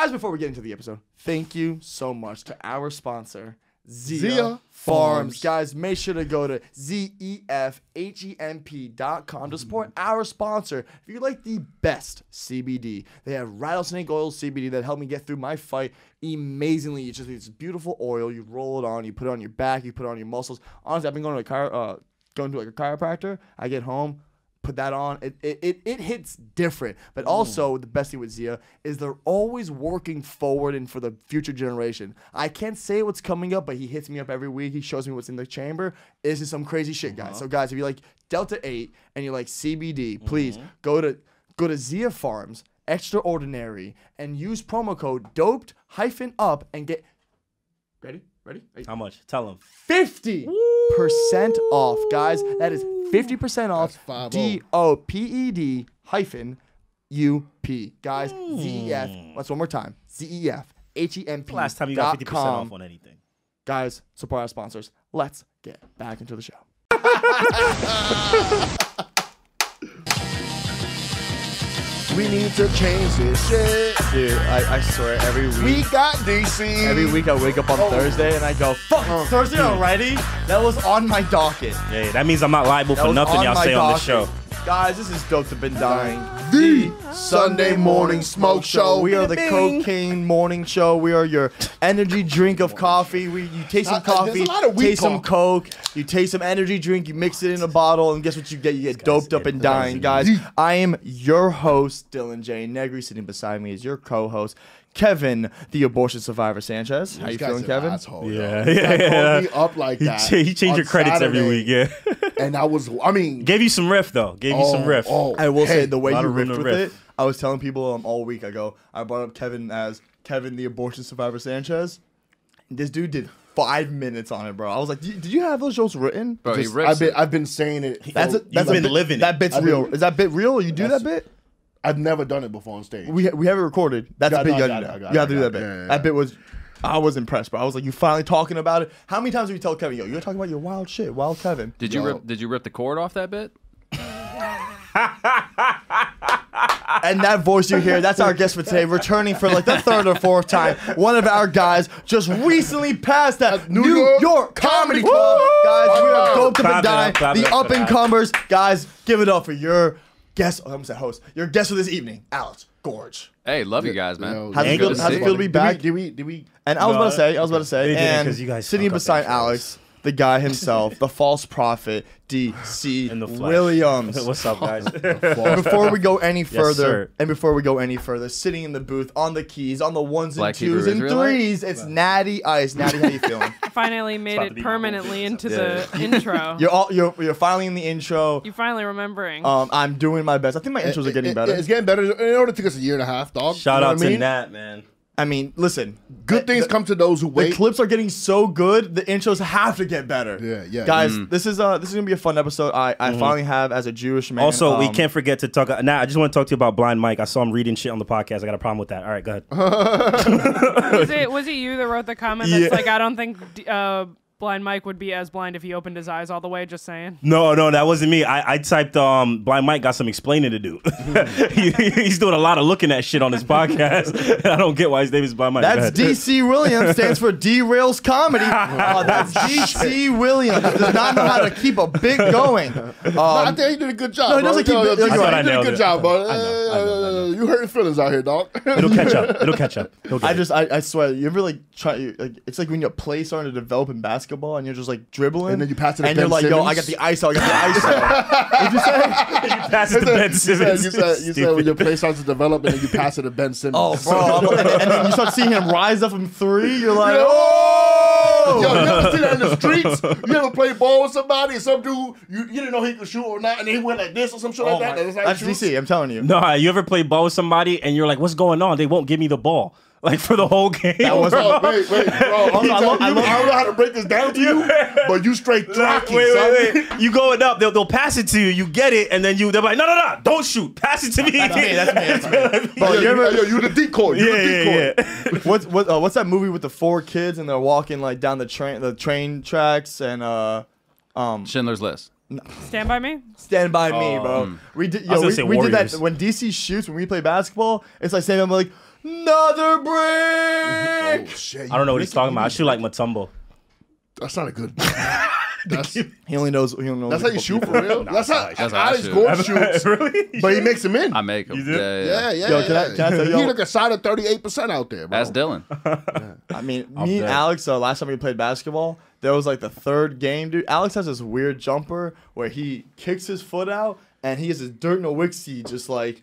Guys, before we get into the episode, thank you so much to our sponsor, Zia Farms. Guys, make sure to go to ZEFHENP.com to support our sponsor. If you like the best CBD, they have rattlesnake oil CBD that helped me get through my fight amazingly. You just it's beautiful oil. You roll it on, you put it on your back, you put it on your muscles. Honestly, I've been going to a chiropractor. I get home, put that on, it hits different. But also the best thing with Zia is they're always working forward and for the future generation. I can't say what's coming up, but he hits me up every week. He shows me what's in the chamber. This is some crazy shit, guys. So guys, if you like Delta 8 and you like CBD, please go to Zia Farms Extraordinary and use promo code DOPED-UP and get ready? How much? Tell them 50% off, guys. That is 50% off. DOPED-UP. Guys, ZEF. Let's one more time. ZEFHENP. Last time you got 50% off on anything. Guys, support our sponsors. Let's get back into the show. We need to change this shit. Dude, I swear every week. We got DC. Every week I wake up on Thursday and I go, fuck, it's Thursday already? That was on my docket. Yeah, that means I'm not liable for nothing y'all say on the show. Guys, this is Doped Up and Dying. The Sunday morning smoke show. We are the Cocaine Morning Show. We are your energy drink of coffee. You taste some coffee, taste some Coke, you taste some energy drink, you mix it in a bottle, and guess what you get? You get doped up and dying, guys. I am your host, Dylan J. Negri. Sitting beside me is your co-host, Kevin, the abortion survivor Sanchez. How you feeling, Kevin? Asshole, yeah. He called me up like that. He changed your credits Saturday, every week, yeah. And I mean, gave you some riff though. I will say the way you riffed with it. I was telling people all week. I brought up Kevin as Kevin, the abortion survivor Sanchez. This dude did 5 minutes on it, bro. I was like, did you have those jokes written? Bro, just, I've been saying it. You've been living it. That bit's real. Is that bit real? You do that bit? I've never done it before on stage. We haven't recorded. That's a big gun. You have to do that bit. Yeah. That bit was, I was impressed, bro. I was like, you finally talking about it. How many times did you tell Kevin, yo, you're talking about your wild shit, wild Kevin? Did you rip the cord off that bit? And that voice you hear, that's our guest for today, returning for like the third or fourth time. One of our guys just recently passed that New York Comedy Club. Woo! Guys, we are Doped Up and Dying, the up and comers. Guys, give it up for your guest for this evening, Alex Gorge. Hey, love you guys, man. How's it feel to be back? Did we? And I was about to say, and you guys sitting beside Alex, the guy himself, the false prophet, D.C. Williams. What's up, guys? Before we go any further, sitting in the booth on the keys, on the ones and twos and threes, it's Natty Ice. Natty, how you feeling? Finally made it permanently into the intro. You're finally in the intro. You're finally remembering. I'm doing my best. I think my intros are getting better. It's getting better. It only took us a year and a half, dog. Shout out to Nat, man. I mean, listen. Good things come to those who wait. The clips are getting so good, the intros have to get better. Yeah, yeah. Guys, this is gonna be a fun episode. I finally have as a Jewish man. Also, we can't forget to talk. Now, I just want to talk to you about Blind Mike. I saw him reading shit on the podcast. I got a problem with that. All right, go ahead. was it you that wrote the comment? That's like, I don't think Blind Mike would be as blind if he opened his eyes all the way, just saying. No, that wasn't me. I typed, Blind Mike got some explaining to do. He's doing a lot of looking at shit on his podcast. I don't get why his name is Blind Mike. That's D.C. Williams, stands for Derails Comedy. That's D.C. Williams. He does not know how to keep a bit going. I think he did a good job. No, he doesn't keep it. I did a good job, bro. You hurting feelings out here, dog. It'll catch up. It'll catch up. I swear, you ever like try? Like, it's like when your play starting to develop in basketball, and you're just like dribbling, and then you pass it to Ben Simmons. Yo, I got the ice out. What'd you say? You pass it to Ben Simmons. You said when your play starts to develop, and then you pass it to Ben Simmons. Oh, bro! And then you start seeing him rise up from three. You're like, oh! Yo, you ever see that in the streets? You ever play ball with somebody? And some dude, you didn't know he could shoot or not, and he went like this or some shit like that. That's DC. I'm telling you. No, you ever play ball with somebody, and you're like, what's going on? They won't give me the ball. Like for the whole game. Wait, bro. I don't know how to break this down to you, but you straight track. Wait. You going up? They'll pass it to you. You get it, and then they're like, no, don't shoot. Pass it to me. That's me. Bro, you're the decoy. You're the decoy. What's that movie with the four kids and they're walking like down the train tracks and Schindler's List. No. Stand by me. Stand by me, bro. We did that when DC shoots when we play basketball. It's like Stand by me, like. Another break. Oh, shit. I don't know what he's talking about. I shoot like Mutombo. That's not a good. He only knows. He don't know. That's how you shoot for real. That's how Alex Gorge shoots. Really? But he makes them in. I make them. Yeah. Yo, can I tell you? He like a side of 38% out there, bro. That's Dylan. Yeah. I mean, me and Alex. Last time we played basketball, there was like the third game, dude. Alex has this weird jumper where he kicks his foot out, and he has this dirt Nowitzki, just like,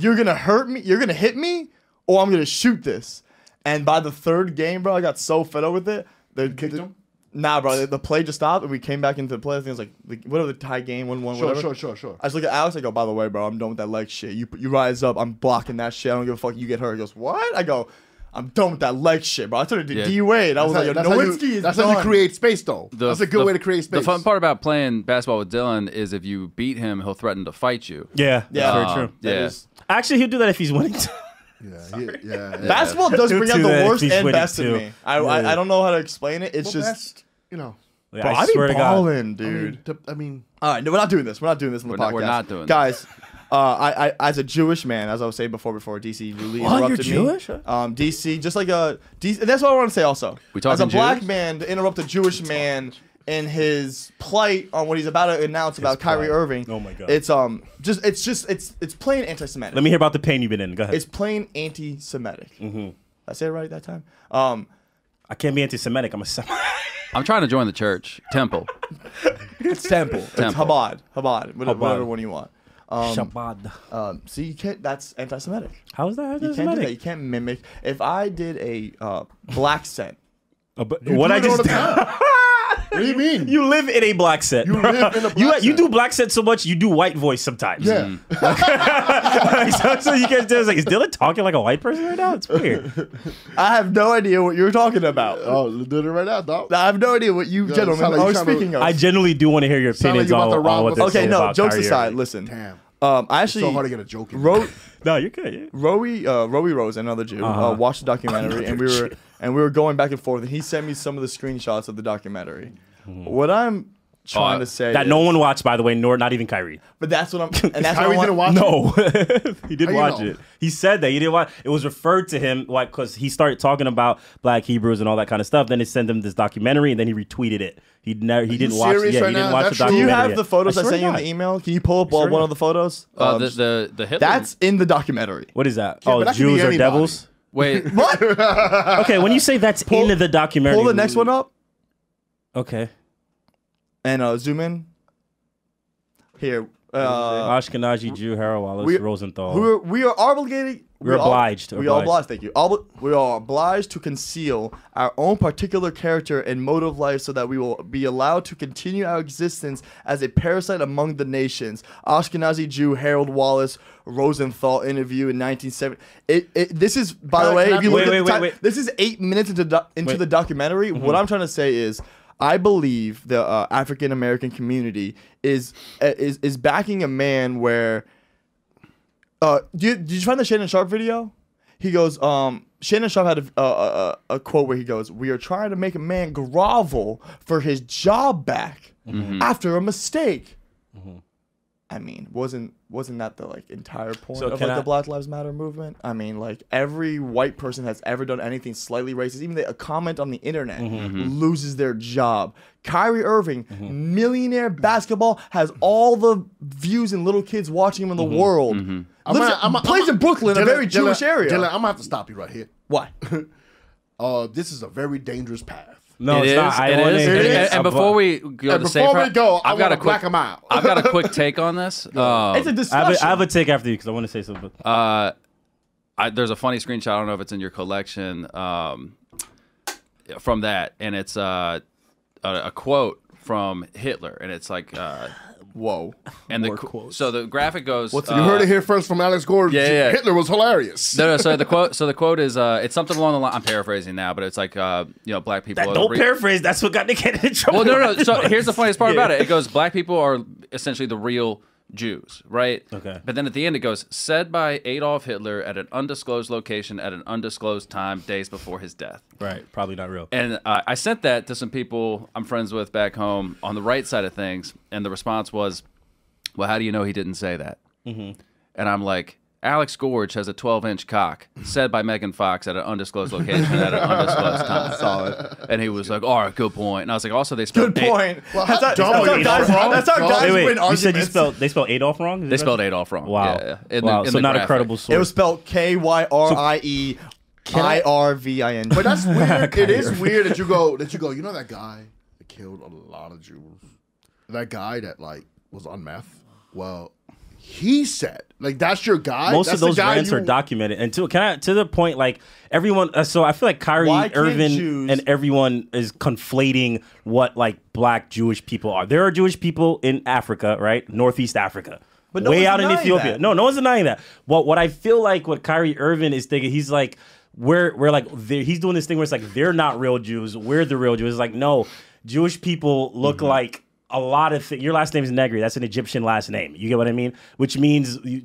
you're gonna hurt me, you're gonna hit me, or I'm gonna shoot this. And by the third game, bro, I got so fed up with it. They kicked him. Nah, bro. The play just stopped, and we came back into the play. I think it was like, whatever, the tie game, 1-1, whatever. Sure. I just look at Alex. I go, by the way, bro, I'm done with that leg shit. You rise up. I'm blocking that shit. I don't give a fuck. You get hurt. He goes, what? I go, I'm done with that leg shit, bro. I turned it to D Wade. I was like, Nowitzki is done. That's how you create space, though. That's a good way to create space. The fun part about playing basketball with Dylan is if you beat him, he'll threaten to fight you. Yeah, very true. Yeah. Actually, he'll do that if he's winning. Yeah. Basketball does bring out the worst and best in me. I don't know how to explain it. It's just, you know. Yeah, bro, I swear to God. Balling, dude. I mean, all right, no, we're not doing this. We're not doing this on the podcast. We're not doing this, guys. I as a Jewish man, as I was saying before DC really interrupted me. You're Jewish? DC, just like a DC, that's what I want to say. Also, as a black man, to interrupt a Jewish man in his plight on what he's about to announce about Kyrie Irving. Oh my God! It's just plain anti-Semitic. Let me hear about the pain you've been in. Go ahead. It's plain anti-Semitic. Mm-hmm. I said it right that time. I can't be anti-Semitic. I'm a Semite. I'm trying to join the church temple. It's temple. It's Chabad. Whatever one you want. Shabbat. So you can't. That's anti-Semitic. How is that anti-Semitic? You can't do that. You can't mimic. If I did a black scent, what I just did. What do you mean? You live in a black set. You live in a black set. You do black set so much, you do white voice sometimes. Yeah. so you guys just like, is Dylan talking like a white person right now? It's weird. I have no idea what you're talking about. Oh, did it right now, dog. I have no idea what you gentlemen are speaking of. I generally do want to hear your opinions on what this is. Okay, no, jokes aside, listen. Damn. I actually so hard to get a joke in. No, you're good. Yeah. Rowie Rose, another Jew, watched the documentary, and we were going back and forth, and he sent me some of the screenshots of the documentary. What I'm trying to say that is, no one watched, by the way, nor not even Kyrie. But that's what I'm. And that's Kyrie didn't watch. No, he didn't watch it. He said that he didn't watch. It was referred to him like because he started talking about Black Hebrews and all that kind of stuff. Then they sent him this documentary, and then he retweeted it. He didn't watch the documentary. Do you have the photos I sent you in the email? Can you pull up one of the photos? The Hitler. That's in the documentary. What is that? Yeah, oh, Jews are devils? Wait. What? Okay, when you say that's in the documentary. Pull the next one up. Okay. And zoom in. Here. Ashkenazi Jew, Harold Wallace Rosenthal. We are obliged to conceal our own particular character and mode of life so that we will be allowed to continue our existence as a parasite among the nations. Ashkenazi Jew Harold Wallace Rosenthal interview in 1970. This is, by the way, if you look at the time, this is 8 minutes into the documentary. What I'm trying to say is, I believe the African American community is backing a man where. Did you find the Shannon Sharpe video? He goes, Shannon Sharpe had a quote where he goes, "We are trying to make a man grovel for his job back after a mistake." Mm-hmm. I mean, wasn't that the like entire point of like the Black Lives Matter movement? I mean, like every white person has ever done anything slightly racist, even a comment on the internet loses their job. Kyrie Irving, millionaire basketball, has all the views and little kids watching him in the world. Plays in Brooklyn, Dylan, a very Jewish area. Dylan, I'm gonna have to stop you right here. Why? This is a very dangerous path. No, it's not. And before we go to safe route, I've got to black them out. I've got a quick take on this. It's a discussion. I have a take after you because I want to say something. There's a funny screenshot. I don't know if it's in your collection from that, and it's a quote from Hitler, and it's like, "Whoa!" And the graphic goes. You heard it here first from Alex Gorge. Yeah. Hitler was hilarious. No. So the quote. So the quote is. It's something along the line. I'm paraphrasing now, but it's like you know, black people. Don't paraphrase. That's what got Nick Cannon in trouble. Well, no. So here's the funniest part about it. It goes, black people are essentially the real Jews, right? Okay. But then at the end it goes, said by Adolf Hitler at an undisclosed location at an undisclosed time, days before his death. Right. Probably not real. And I sent that to some people I'm friends with back home on the right side of things, and the response was, well, how do you know he didn't say that? And I'm like, Alex Gorge has a 12-inch cock, said by Megan Fox at an undisclosed location at an undisclosed time. Solid. And he was like, all right, good point. And I was like, also, they spelled... Good point. Well, that's how guys win arguments. You said you spelled, they spelled Adolf wrong? They spelled Adolf wrong. Wow. Yeah, yeah. Wow. So not graphic. A credible source. It was spelled K-Y-R-I-E-I-R-V-I-N. But that's weird. It is weird that you go, you know that guy that killed a lot of Jews? That guy that, like, was on meth? Well... He said, like, that's your guy. Most of those rants are documented. And to the point, like, everyone. So I feel like Kyrie Irving and everyone is conflating what, like, black Jewish people are. There are Jewish people in Africa, right? Northeast Africa. But way out in Ethiopia. No, no one's denying that. But what I feel like what Kyrie Irving is thinking, he's like, we're like, he's doing this thing where it's like, they're not real Jews. We're the real Jews. It's like, no, Jewish people look like. A lot of things. Your last name is Negri. That's an Egyptian last name. You get what I mean? Which means you,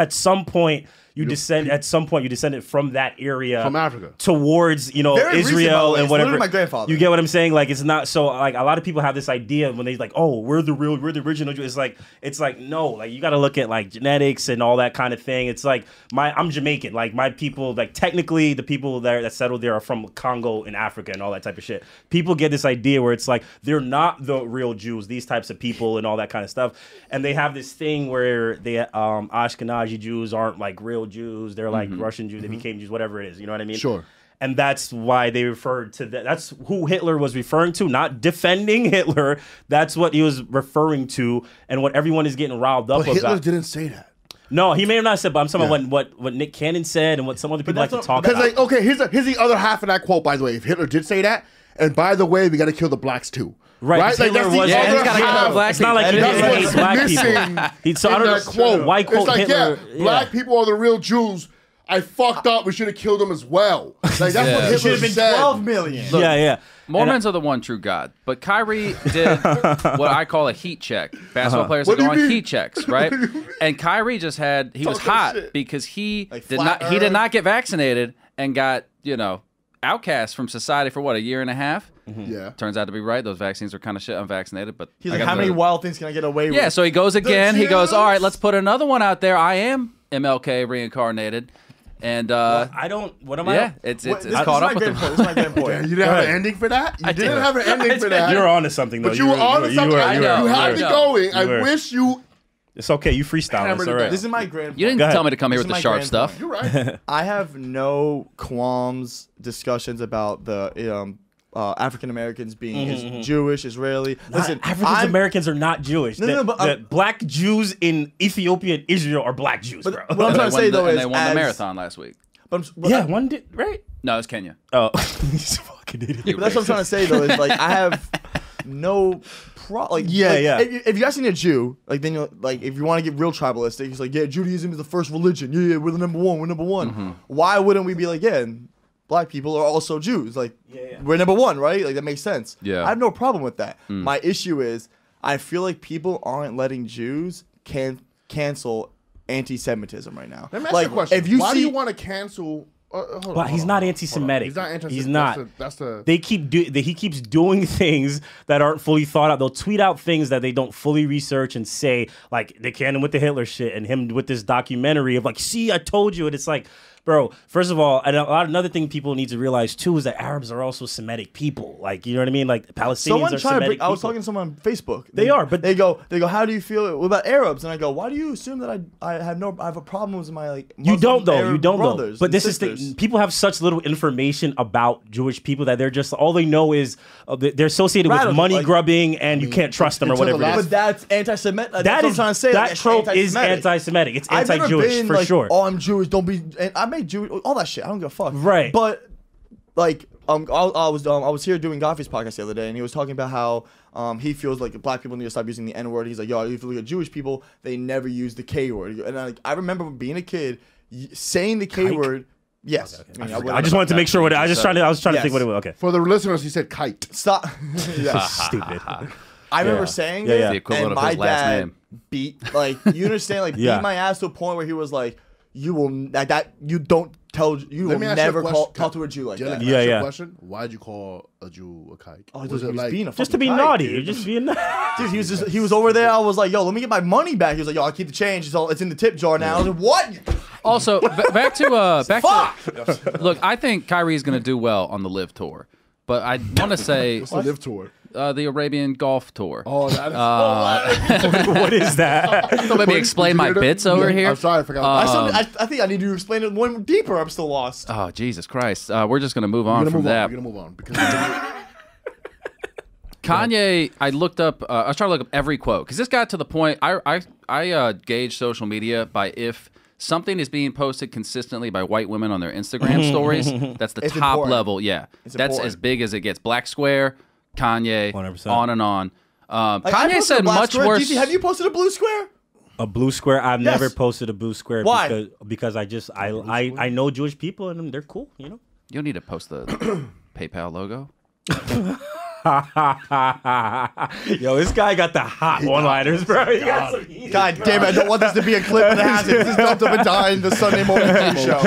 at some point you descend. At some point you descended from that area, from Africa, towards Israel and whatever. My grandfather. You get what I'm saying? Like it's not so. Like a lot of people have this idea when they like, oh, we're the real, we're the original. It's like no, like you got to look at like genetics and all that kind of thing. It's like I'm Jamaican. Like my people, like technically the people that settled there are from Congo in Africa and all that type of shit. People get this idea where it's like they're not the real Jews, these types of people and all that kind of stuff, and they have this thing where they Ashkenazi Jews aren't like real Jews, they're like Russian Jews, they became Jews, whatever it is, you know what I mean? Sure. And that's why they referred to that. That's who Hitler was referring to, not defending Hitler. That's what he was referring to, and what everyone is getting riled up about. Hitler didn't say that. No, he may have not said, but I'm talking about what Nick Cannon said and what some other people like to talk about. Like, okay, here's the other half of that quote, by the way. If Hitler did say that, and by the way, we got to kill the blacks too. Right, like that's the other. It's not like that's black people. So I don't know. Quote, why quote Hitler? Yeah, black people are the real Jews. I fucked up. We should have killed them as well. Like that's what Hitler should have been said. 12 million. Look, yeah. Mormons are the one true God, but Kyrie did what I call a heat check. Basketball players are going heat checks, right? And Kyrie just had he was hot because he did not get vaccinated and got outcast from society for what, a year and a half? Yeah. Turns out to be right. Those vaccines are kind of shit unvaccinated, but he's like, how many wild things can I get away with? Yeah, so he goes again. He goes, all right, let's put another one out there. I am MLK reincarnated. And well, I don't. What am I? Yeah, it's caught up with them. This is my game point. You didn't have an ending for that. You didn't have an ending for that. You're onto something, though. But you were onto something. You had me going. I wish you. It's okay. You freestyle. It's all right. This is my grand. You didn't tell me to come here with the sharp stuff. You're right. I have no qualms, discussions about the African Americans being Jewish, Israeli. Listen, African Americans are not Jewish. No, but black Jews in Ethiopia and Israel are black Jews, bro. What I'm trying to say though is, they won the marathon last week. Right? No, it's Kenya. Oh, he's a fucking idiot. But that's what I'm trying to say though is like I have no. Like, if you're asking a Jew, like then you're like, if you want to get real tribalistic, he's like, yeah, Judaism is the first religion. Yeah, we're the number one. We're number one. Why wouldn't we be like, yeah, black people are also Jews. Like, we're number one, right? Like that makes sense. Yeah, I have no problem with that. My issue is, I feel like people aren't letting Jews cancel anti-Semitism right now. Let me ask you a question. Why do you want to cancel? But he's not anti-Semitic. He's not anti-Semitic. He's not. He keeps doing things that aren't fully thought out. They'll tweet out things that they don't fully research and say, like Nick Cannon with the Hitler shit and him with this documentary of like, see, I told you. And it's like, bro, first of all, and another thing people need to realize too is that Arabs are also Semitic people. Like, you know what I mean? Like Palestinians are Semitic people. I was talking to someone on Facebook. They are, but they go, how do you feel what about Arabs? And I go, why do you assume that I have a problem with my like Muslim Arab brothers? But this is people have such little information about Jewish people that they're just all they know is they're associated with money grubbing and you can't trust them or whatever. But that's anti-Semitic. That's what I'm trying to say. That trope is anti-Semitic. It's anti-Jewish for sure. Oh, I'm Jewish. Don't be. I made Jewish, all that shit. I don't give a fuck. Right. But like, I was here doing Godfrey's podcast the other day, and he was talking about how he feels like black people need to stop using the N word. He's like, yo, if you look at Jewish people, they never use the K word. And I remember being a kid saying the K word. Yes. Okay. I just wanted to make sure what I just trying to. I was trying to think what it was. Okay. For the listeners, he said kite. Stop. Stupid. I remember saying it, the equivalent of his last name. Beat my ass to a point where he was like, you don't Let me ask you a question. Talk to a Jew like that. Yeah, yeah. Question? Why'd you call a Jew a kike? Oh, was it like, just to be naughty. Dude. Just being naughty. Dude, he was just, he was over there. I was like, yo, let me get my money back. He was like, yo, I'll keep the change. It's all, it's in the tip jar now. I was like, what? Also, back to look, I think Kyrie's gonna do well on the Live Tour, but I want to say what's the Live Tour? The Arabian Golf Tour. Oh, that is what is that? So maybe explain my bits over here. I'm sorry, I forgot. I think I need to explain it more deeper. I'm still lost. Oh, Jesus Christ. We're just going to move on from that. We're going to move on. Because Kanye, I looked up, I was trying to look up every quote. Because this got to the point, I gauge social media by if something is being posted consistently by white women on their Instagram stories. That's the top level. Yeah. That's as big as it gets. Black Square. Kanye, 100%. On and on. Like, Kanye said much worse. DC, have you posted a blue square? A blue square? I've never posted a blue square. Why? Because I just I know Jewish people and they're cool. You know. You don't need to post the PayPal logo. Yo, this guy got the hot one-liners, bro. God damn it! I don't want this to be a clip that has it. This is Doped Up and Dying, the Sunday morning show.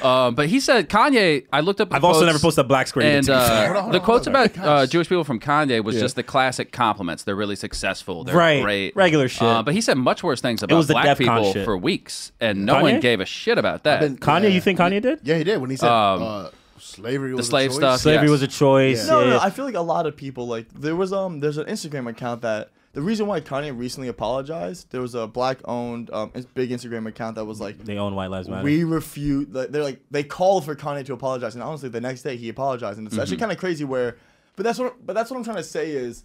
But he said Kanye. I looked up. I've also never posted a black square. And the quotes about Jewish people from Kanye was just the classic compliments. They're really successful. They're great. Regular shit. But he said much worse things about black people for weeks, and no one gave a shit about that. Kanye, you think Kanye did? Yeah, he did when he said slavery was a choice. The slave stuff. Slavery was a choice. No, no. I feel like a lot of people like there was there's an Instagram account that. The reason why Kanye recently apologized, there was a black-owned big Instagram account that was like... They own White Lives Matter. We refute... They're like, they called for Kanye to apologize, and honestly, the next day, he apologized. And it's actually kind of crazy where... But that's what I'm trying to say is,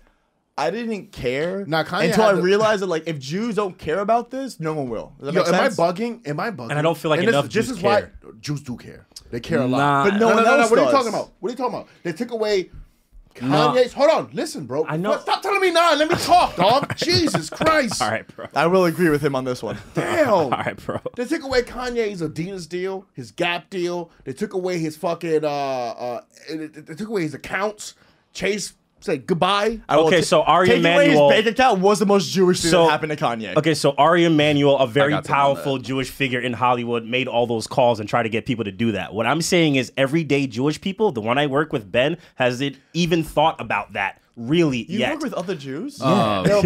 I didn't care until I realized that, like, if Jews don't care about this, no one will. Does that make sense? Am I bugging? And I don't feel like enough Jews care. This is why Jews do care. They care a lot. But no one else does. What are you talking about? What are you talking about? They took away... Kanye's, hold on, listen, bro. I know. Stop telling me now. Let me talk, dog. Jesus Christ. All right, bro. I will agree with him on this one. Damn. All right, bro. They took away Kanye's Adidas deal, his Gap deal. They took away his fucking. They took away his accounts. Chase said goodbye. Okay, so Ari Emanuel. His bank account was the most Jewish thing that happened to Kanye. Okay, so Ari Emanuel, a very powerful Jewish figure in Hollywood, made all those calls and tried to get people to do that. What I'm saying is everyday Jewish people, the one I work with, Ben, hasn't even thought about that really yet. You work with other Jews? Yeah.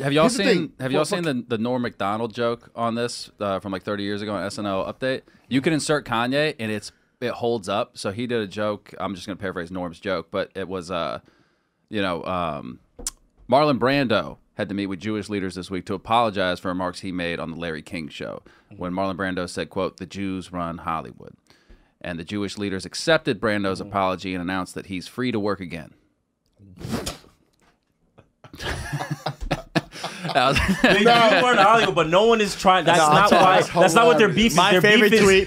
Have y'all seen the Norm McDonald joke on this from like 30 years ago on SNL Update? You can insert Kanye and it holds up. So he did a joke. I'm just going to paraphrase Norm's joke, but it was... You know, Marlon Brando had to meet with Jewish leaders this week to apologize for remarks he made on the Larry King show when Marlon Brando said, quote, "The Jews run Hollywood." And the Jewish leaders accepted Brando's apology and announced that he's free to work again. They were in Hollywood, but no one is trying. That's not what their beef is. My favorite tweet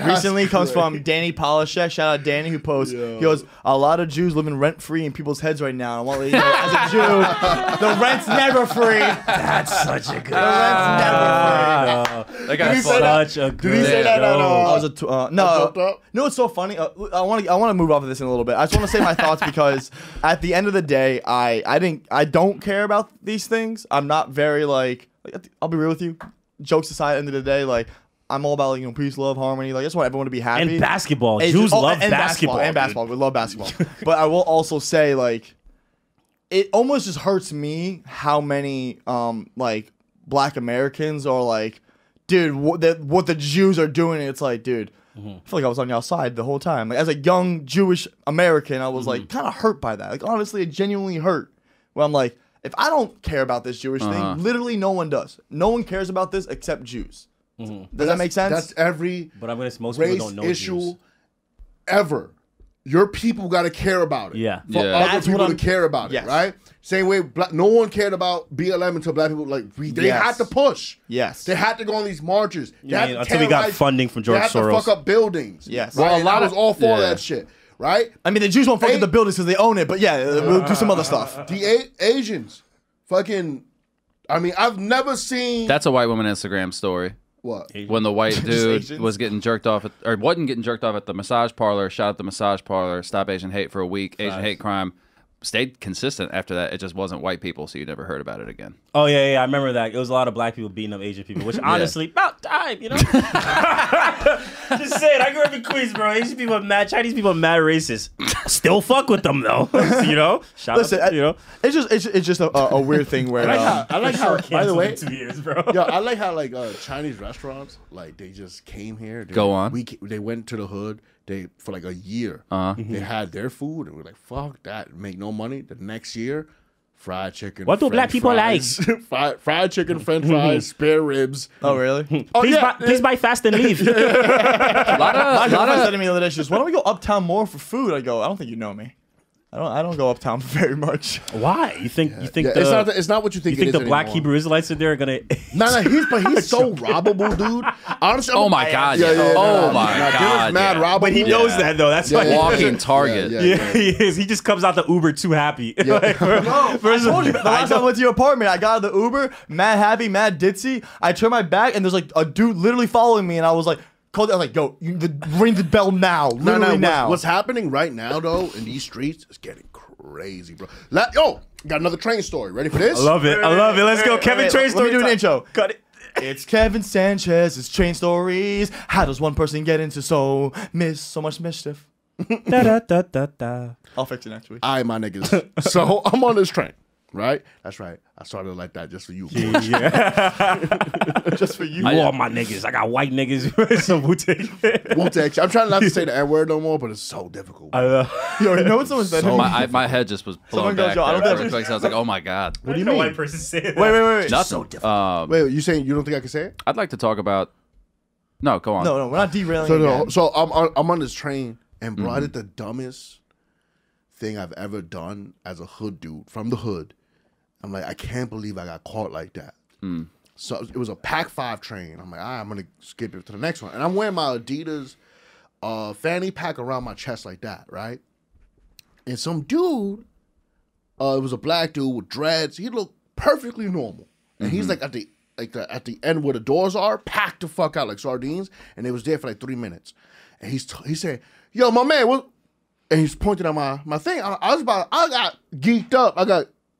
recently comes from Danny Polishook. Shout out Danny, who posts. Yo. He goes, "A lot of Jews living rent free in people's heads right now. Well, you know, as a Jew, the rent's never free." That's such a good. The rent's never free. Did he say that? No. It's so funny. I want to move off of this in a little bit. I just want to say my thoughts because at the end of the day, I don't care about these things. I'm not very I'll be real with you. Jokes aside, at the end of the day, I'm all about peace, love, harmony. I just want everyone to be happy. And basketball. Jews love basketball. And basketball. We love basketball. But I will also say it almost just hurts me how many black Americans are dude, what the Jews are doing. It's dude. I feel like I was on y'all's side the whole time. As a young Jewish American, I was kind of hurt by that. Honestly, it genuinely hurt. Where I'm if I don't care about this Jewish thing, literally no one does. No one cares about this except Jews. Does that make sense? That's every most race people don't know issue Jews. Ever. Your people got to care about it. Yeah. For other people to care about it, right? Same way, no one cared about BLM until black people, they had to push. Yes. They had to go on these marches. Until we got funding from George Soros. They had to fuck up buildings. Yes. Well, right? I was all for that shit. Right? I mean, the Jews won't fuck up the buildings because they own it, but yeah, we'll do some other stuff. The Asians, I've never seen. That's a white woman Instagram story. What? When the white dude was getting jerked off, wasn't getting jerked off at the massage parlor, shot at the massage parlor, stop Asian hate for a week, Asian hate crime. stayed consistent after that. It just wasn't white people, so you never heard about it again. Oh, yeah, yeah, I remember that. It was a lot of black people beating up Asian people, which honestly, about time, you know? Just saying, I grew up in Queens, bro. Asian people are mad, Chinese people are mad racist. Still fuck with them, though. You know? Listen, it's just a weird thing where... I like how by the way, 2 years, bro. Yo, I like how, like, Chinese restaurants, like, they just came here. They went to the hood. For like a year, they had their food and we're like, fuck that, make no money. The next year, fried chicken. What do black people like? fried chicken, French fries, spare ribs. Oh really? Oh, please buy fast and leave. a lot of said to me the other day, "Why don't we go uptown more for food?" I go, "I don't think you know me. I don't go uptown very much." Why? You think it's not what you think. You think the black anymore. Hebrew Israelites in there are gonna? He's so robbable, dude. Honestly, oh my god! Yeah, yeah, yeah, oh my god! Mad robbable. But he knows that though. That's why walking target. Yeah, he is. He just comes out the Uber too happy. Yeah. Like, I told you, the last time I went to your apartment, I got out of the Uber, mad happy, mad ditzy. I turned my back and there's like a dude literally following me, and I was like. Called out like, yo, ring the bell now. Literally now. What's happening right now, though, in these streets is getting crazy, bro. Got another train story. Ready for this? I love it. Let's go. Kevin, train story. Let me do an intro. Cut it. It's Kevin Sanchez's train stories. How does one person get into so much mischief? I'll fix it next week. All right, my niggas. So I'm on this train. Right? That's right. I started like that just for you. Yeah. Just for you. You are my niggas. I got white niggas. Some Wu-Tang. I'm trying not to say the N-word no more, but it's so difficult. Yo, you know what someone said? My head just was blown back. I was like, oh my God. What do you mean? White person say that? Wait. Nothing. So difficult. Wait, you saying you don't think I can say it? I'd like to talk about... No, go on. No, we're not derailing. So I'm on this train, and bro, I did the dumbest thing I've ever done as a hood dude from the hood. I'm like, I can't believe I got caught like that. So it was a Pac-5 train. I'm like, all right, I'm going to skip it to the next one. And I'm wearing my Adidas fanny pack around my chest like that, right? And some dude, it was a black dude with dreads. He looked perfectly normal. And he's like at the end where the doors are, packed the fuck out like sardines. And it was there for like 3 minutes. And he's saying, yo, my man, what? And he's pointing at my thing. I got geeked up.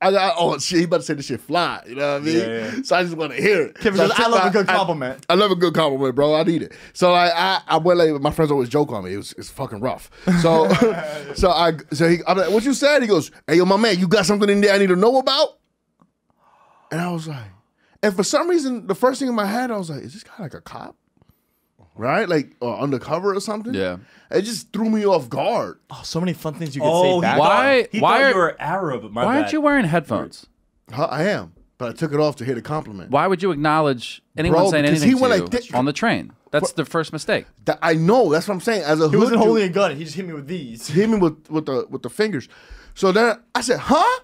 I got, oh shit, he about to say this shit fly, you know what I mean? Yeah. So I just want to hear it. Kevin, so I love a good compliment. I love a good compliment, bro. I need it. So I went like, my friends always joke on me. It's fucking rough. So, I'm like, what you said? He goes, hey, yo, my man, you got something in there I need to know about? And I was like, and for some reason, the first thing in my head, I was like, is this guy like a cop? Right? Like undercover or something? Yeah. It just threw me off guard. Oh, so many fun things you could say back. Why thought you were Arab. My why bad. Aren't you wearing headphones? I am, but I took it off to hear the compliment. Why would you acknowledge anyone saying anything to you on the train? That's the first mistake. I know. That's what I'm saying. As a hood, he wasn't holding a gun. He just hit me with these. He hit me with the fingers. So then I said, huh?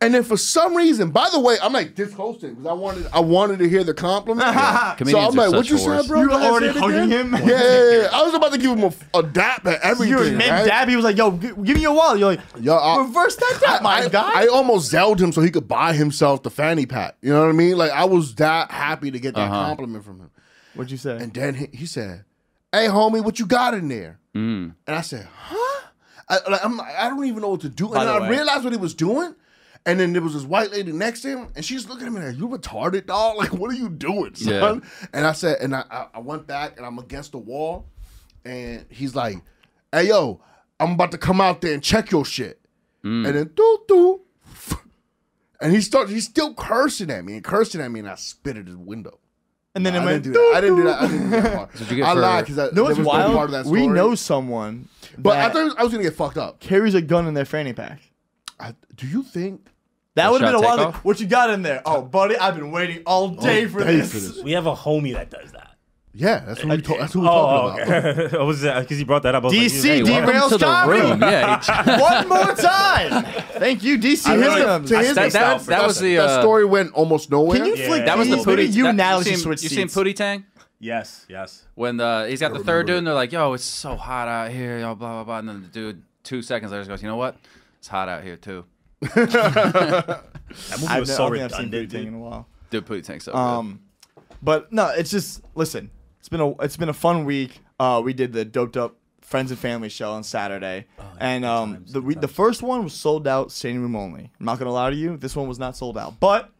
And then for some reason, by the way, I'm like this hosting because I wanted to hear the compliment. Yeah. So I'm like, what you said, bro? You were already hugging him? Yeah. I was about to give him a dap at everything. You dab. He was like, yo, give me your wallet. You're like, yo, reverse that dap, my guy. I almost zelled him so he could buy himself the fanny pack. You know what I mean? Like, I was that happy to get that compliment from him. What'd you say? And then he said, hey, homie, what you got in there? And I said, huh? I don't even know what to do. And I realized what he was doing. And then there was this white lady next to him, and she's looking at me like, you retarded, dog? Like, what are you doing, son? Yeah. And I said, and I went back, and I'm against the wall, and he's like, hey, yo, I'm about to come out there and check your shit. And then, and he's still cursing at me, and I spit at his window. And then I didn't do that. I lied because that was wild? Part of that story. We know someone. But I thought I was going to get fucked up. Carries a gun in their fanny pack. Do you think that would have been a lot of what you got in there? Oh, buddy, I've been waiting all day for this. We have a homie that does that. Yeah, that's who we talked about. Okay. What was that? Because he brought that up. DC derails Tommy. Yeah, one more time. Thank you, DC. That story went almost nowhere. Can you flick? That was the Pootie. You seen Pootie Tang? Yes. When he's got the third dude, and they're like, "Yo, it's so hot out here," blah blah blah, and then the dude 2 seconds later goes, "You know what? It's hot out here too." That movie was so redundant. Dude, in a while. Dude, Pootie Tang's so good. But no, it's just listen. It's been a fun week. We did the Doped Up friends and family show on Saturday. Oh, and the first one was sold out, standing room only. I'm not going to lie to you. This one was not sold out. But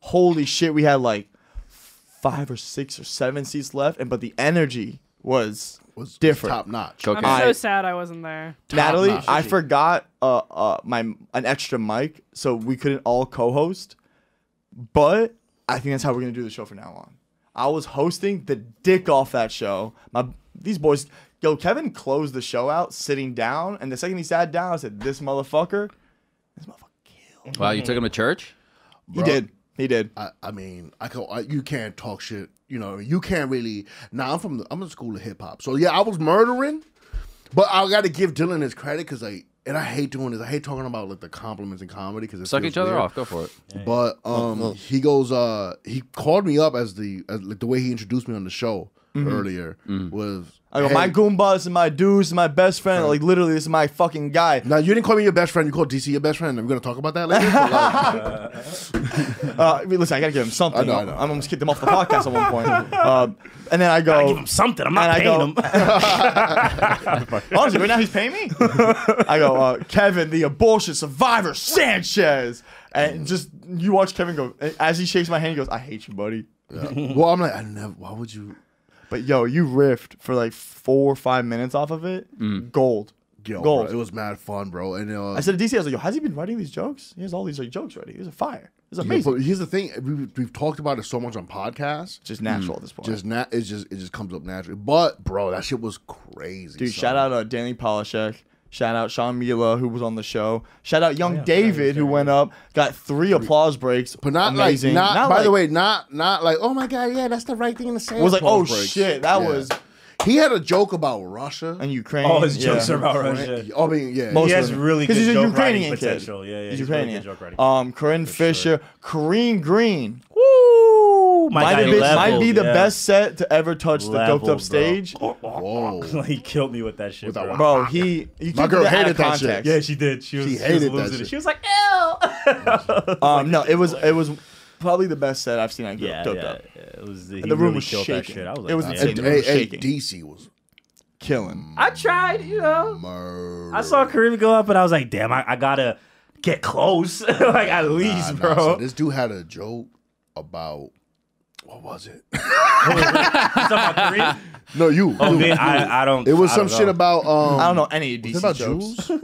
holy shit, we had like 5 or 6 or 7 seats left. But the energy was different. Top notch. Okay. I'm so sad I wasn't there. Natalie, I forgot an extra mic, so we couldn't all co-host. But I think that's how we're going to do the show from now on. I was hosting the dick off that show. These boys... Yo, Kevin closed the show out sitting down, and the second he sat down, I said, this motherfucker killed. Wow, you took him to church? Bro, he did. He did. I mean, you can't talk shit. You know, you can't really... Nah, I'm in the school of hip-hop. So, yeah, I was murdering, but I got to give Dylan his credit because, like, and I hate doing this. I hate talking about, like, the compliments in comedy because it's... Suck each other off. Go for it. Yeah, but he goes... he called me up like, the way he introduced me on the show. Earlier was I go, hey, my Goombas and my dudes and my best friend, like literally this is my fucking guy. Now you didn't call me your best friend, you called DC your best friend. I'm gonna talk about that later. But, like, I mean, listen, I gotta give him something. I know. I'm almost kicked him off the podcast at one point. And then I go, I give him something. I'm not paying him. Honestly, right now he's paying me. I go, Kevin the abortion survivor Sanchez, and just you watch Kevin go as he shakes my hand. He goes, I hate you, buddy. Yeah. Well, I'm like, I never. Why would you? But, yo, you riffed for, like, 4 or 5 minutes off of it. Gold. Yo, gold. Bro, it was mad fun, bro. And I said to DC, I was like, yo, has he been writing these jokes? He has all these, like, jokes ready. He's a fire. It's amazing. Yeah, but here's the thing. We've talked about it so much on podcasts. Just natural at this point. It just comes up naturally. But, bro, that shit was crazy. Dude, shout out Danny Polishook. Shout out Sean Mila, who was on the show. Shout out Young David, who went up, got 3 applause breaks. But not amazing. Like, not by like, the way, not like, oh my God, yeah, that's the right thing to say. It was like, oh shit, that was. He had a joke about Russia and Ukraine. All his jokes are about Russia. I mean, yeah, most he has really good joke Ukrainian potential. Yeah, yeah, he's Ukrainian. Really good joke Corinne Fisher, Kareen Green. Woo! Might be the best set to ever touch the doped up stage. Whoa! He killed me with that shit, bro. My girl hated that shit. Yeah, she did. She hated that shit. She was like, ew. No, it was probably the best set I've seen on doped up. It was, the room was shaking. It was shaking. DC was killing. I tried, you know. Murder. I saw Kareem go up, and I was like, damn, I gotta get close. Like, at least, bro. So this dude had a joke about, what was it? About Kareem? No, you. Oh, dude, man, I don't. It was some shit about. I don't know any of DC about jokes. Jews?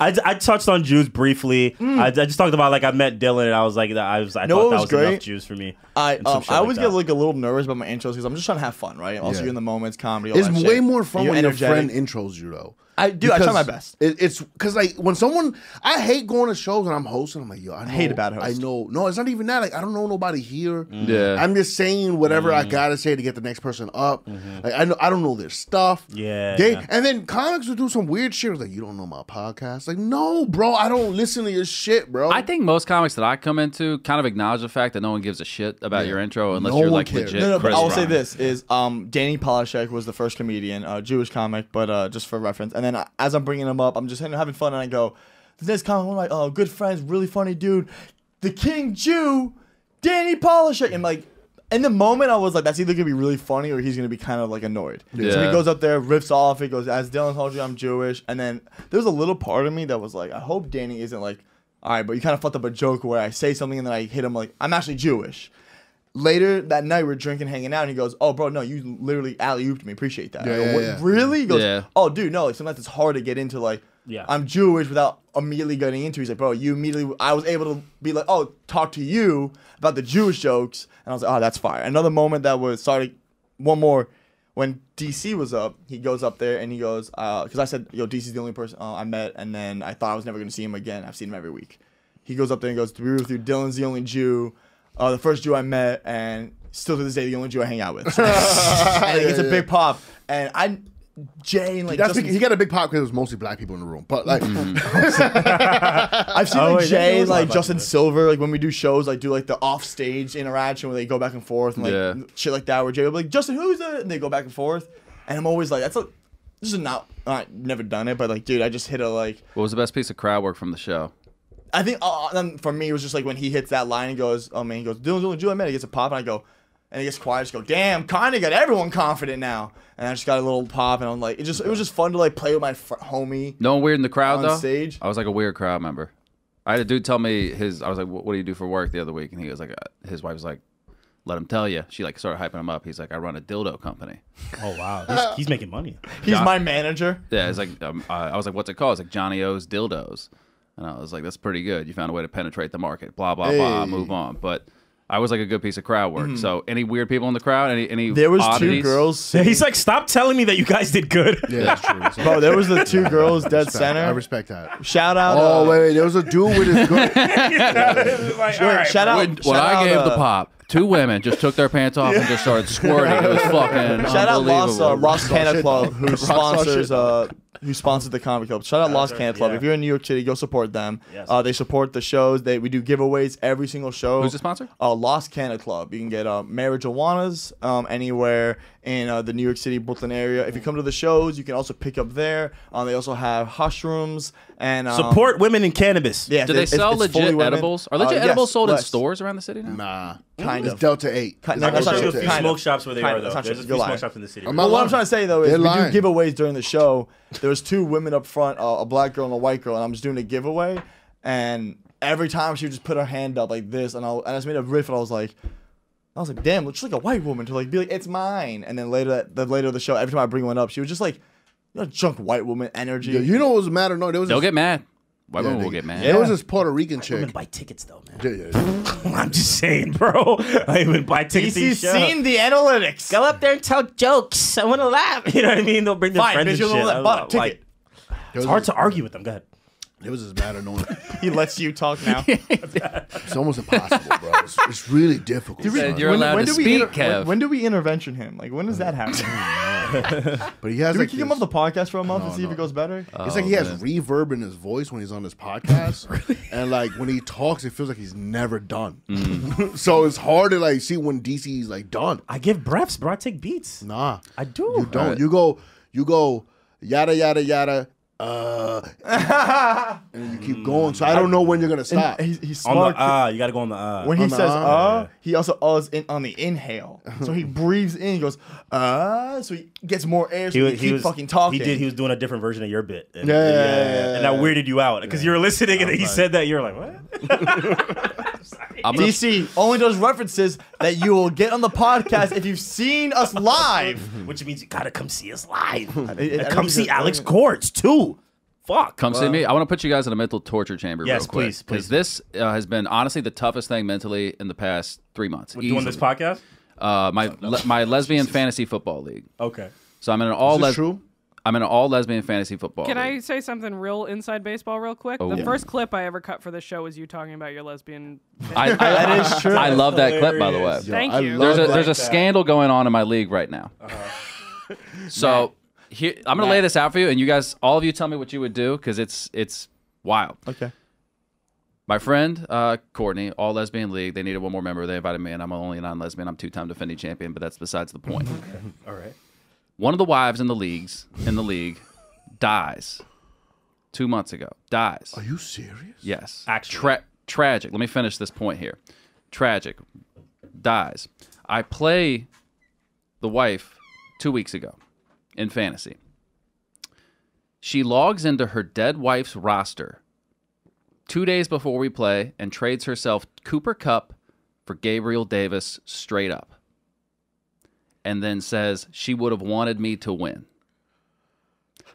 I touched on Jews briefly. I just talked about, like, I met Dylan and I was like, I thought that was great. Enough Jews for me. I always get like a little nervous about my intros because I'm just trying to have fun, right? Also, you're in the moment, it's comedy. It's way more fun when your friend intros you though. I do. I try my best. It's because, like, when someone, I hate going to shows and I'm hosting. I'm like, yo, I hate a bad host. I know. No, it's not even that. Like, I don't know nobody here. Yeah. I'm just saying whatever I gotta say to get the next person up. Like, I don't know their stuff. Yeah. And then comics will do some weird shit. It's like, you don't know my podcast. Like, no, bro, I don't listen to your shit, bro. I think most comics that I come into kind of acknowledge the fact that no one gives a shit about your intro unless you're like legit. No, but I'll say this is Danny Palaszek was the first comedian, Jewish comic, but just for reference. And then as I'm bringing him up, I'm just having fun, and I go, this comment, I'm like, oh, good friends, really funny dude, the King Jew, Danny Polishook. And, like, in the moment, I was like, that's either going to be really funny or he's going to be kind of, like, annoyed. Yeah. So he goes up there, rips off, he goes, as Dylan told you, I'm Jewish. And then there's a little part of me that was like, I hope Danny isn't like, all right, but you kind of fucked up a joke where I say something and then I hit him like, I'm actually Jewish. Later that night, we're drinking, hanging out, and he goes, oh, bro, no, you literally alley-ooped me. Appreciate that. Yeah, go, what, really? He goes, oh, dude, no, like, sometimes it's hard to get into, like, I'm Jewish without immediately getting into it. He's like, bro, you immediately, I was able to be like, oh, talk to you about the Jewish jokes. And I was like, oh, that's fire. Another moment that was, sorry, one more. When DC was up, he goes up there, and he goes, because I said, yo, DC's the only person I met, and then I thought I was never going to see him again. I've seen him every week. He goes up there and goes, to be with you, Dylan's the only Jew. The first Jew I met, and still to this day, the only Jew I hang out with. And it gets a big pop. And Jane, like, Justin, he got a big pop because it was mostly black people in the room. But, like, I've seen, like, Jane, like, Justin Silver, like, when we do shows, like, do, like, the offstage interaction where they go back and forth and, like, shit like that, where Jane will be like, Justin, who's it? And they go back and forth. And I'm always like, that's a, this is not, I've never done it, but, like, dude, I just hit a, like. What was the best piece of crowd work from the show? I think for me, it was just like when he hits that line and goes, oh man, he goes, Dylan's the only Jew I met. He gets a pop, and I go, And it gets quiet. I just go, damn, Kanye got everyone confident now. And I just got a little pop, and I'm like, it was just fun to like play with my homie. No one weird in the crowd on though. Stage. I was like a weird crowd member. I had a dude tell me I was like, what do you do for work the other week? And he was like, his wife was like, let him tell you. She like started hyping him up. He's like, I run a dildo company. Oh wow, he's making money. He's my manager. Yeah, it's like I was like, what's it called? It's like Johnny O's Dildos. And I was like, that's pretty good. You found a way to penetrate the market. Blah blah blah. Move on. But I was like a good piece of crowd work. Mm-hmm. So any weird people in the crowd? Any there was oddities? Two girls. Yeah, he's like, stop telling me that you guys did good. Yeah, that's true. That's bro, there was the two girls dead center. I respect that. Shout out. Oh wait, there was a dude with his good. Like, sure, right, shout bro. Out. When shout I out, gave the pop, two women just took their pants off and just started squirting. It was fucking shout out Lost Canada Club who sponsors. Who sponsored the comedy club. Shout out Lost Canada Club. Yeah. If you're in New York City, go support them. Yes. They support the shows. We do giveaways every single show. Who's the sponsor? Lost Canada Club. You can get marijuanas anywhere in the New York City, Brooklyn area. If you come to the shows, you can also pick up there. They also have hush rooms. And support women in cannabis. Yeah, do they sell legit edibles? Are legit edibles sold in stores around the city now? Nah. Kind of. It's Delta 8. No, there's actually a few smoke shops where they are, though. There's a few smoke shops in the city. What I'm trying to say, though, is we do giveaways during the show. There was two women up front, a black girl and a white girl, and I'm just doing a giveaway. And every time she would just put her hand up like this, and I just made a riff, and I was like, damn, looks like a white woman to like be like, it's mine. And then later the show, every time I bring one up, she was just like, you know, junk white woman energy. Yeah, you know what was the matter? No, they'll get mad. White women will get mad. There was this Puerto Rican chick. Women buy tickets though, man. Yeah. I'm just saying, bro. I would buy tickets. He's seen the analytics. Go up there and tell jokes. I want to laugh. You know what I mean? They'll bring their friends and shit. It's hard to argue with them. Go ahead. It was as bad annoying. He lets you talk now. It's almost impossible, bro. It's really difficult. When do we intervention him? Like, when does that happen? But he has. Do we kick him off the podcast for a month and see if it goes better? It's like he has reverb in his voice when he's on his podcast, really? And like when he talks, it feels like he's never done. Mm. So it's hard to like see when DC's like done. I give breaths, bro. I take beats. Nah, I do. You don't. Right. You go. Yada yada yada. And you keep going, so I don't know when you're gonna stop. He's smart. You gotta go on the when he says he also uhs in on the inhale, so he breathes in, he goes so he gets more air. So he was fucking talking. He was doing a different version of your bit, and, yeah. And that weirded you out because you were listening, and he said that you're like, what? DC only does references that you will get on the podcast if you've seen us live. Which means you gotta come see us live. Come see Alex Gorge too. Fuck. Come see me. I want to put you guys in a mental torture chamber. Yes, real quick, please. Because this has been honestly the toughest thing mentally in the past 3 months. We're doing this podcast. My lesbian fantasy football league. Okay. So I'm in an all lesbian. I'm in an all-lesbian fantasy football. Can I say something real inside baseball real quick? Oh, the first clip I ever cut for this show was you talking about your lesbian. That is true. I love that clip, by the way. Thank you. There's a scandal going on in my league right now. So here, I'm going to lay this out for you, and you guys, all of you tell me what you would do, because it's wild. Okay. My friend, Courtney, all-lesbian league, they needed one more member. They invited me, and I'm only a non-lesbian. I'm two-time defending champion, but that's besides the point. Okay. All right. One of the wives in the league dies 2 months ago. Dies. Are you serious? Yes. Actually. Tragic. Let me finish this point here. Tragic. Dies. I play the wife 2 weeks ago in fantasy. She logs into her dead wife's roster 2 days before we play and trades herself Cooper Kupp for Gabriel Davis straight up. And then says she would have wanted me to win. Yo,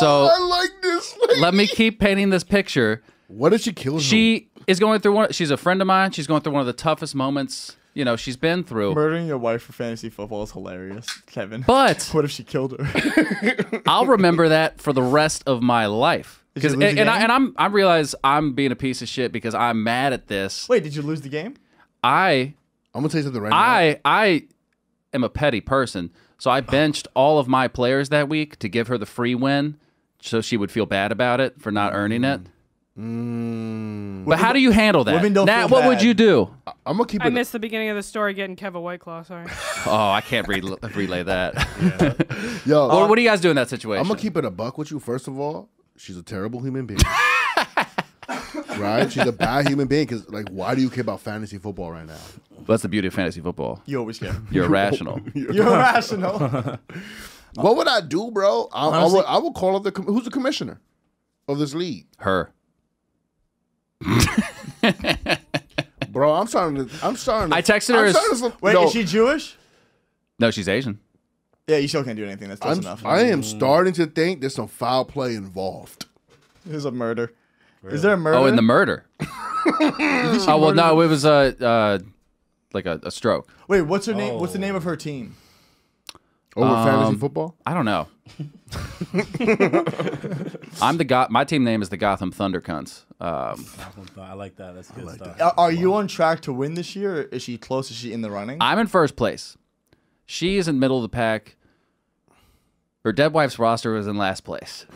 so I like this lady. Let me keep painting this picture. What did she kill? She is going through one. She's a friend of mine. She's going through one of the toughest moments. You know, she's been through. Murdering your wife for fantasy football is hilarious, Kevin. But what if she killed her? I'll remember that for the rest of my life. And I realize I'm being a piece of shit because I'm mad at this. Wait, did you lose the game? I'm gonna tell you something right now. I am a petty person, so I benched all of my players that week to give her the free win, so she would feel bad about it for not earning it. Mm. But how do you handle that? Women don't feel bad. What would you do? I'm gonna keep. I missed the beginning of the story getting Kevin White Claw. Sorry. Oh, I can't relay that. Yeah. Yo, what do you guys do in that situation? I'm gonna keep it a buck with you. First of all, she's a terrible human being. right? She's a bad human being because, like, why do you care about fantasy football right now? That's the beauty of fantasy football. You always care. You're irrational. You're irrational. What would I do, bro? I would call up the who's the commissioner of this league? Her. Bro, I'm starting to. I texted her. Wait, no. Is she Jewish? No, she's Asian. Yeah, you still can't do anything. That's close enough. I am starting to think there's some foul play involved. There's a murder. Really? Is there a murder? Oh, in the murder. Oh, well, no, it was like a stroke. Wait, what's her name? What's the name of her team? Over fantasy football? I don't know. My team name is the Gotham ThunderCunts. I like that. That's good stuff. Are you on track to win this year? Is she close? Is she in the running? I'm in first place. She is in middle of the pack. Her dead wife's roster was in last place.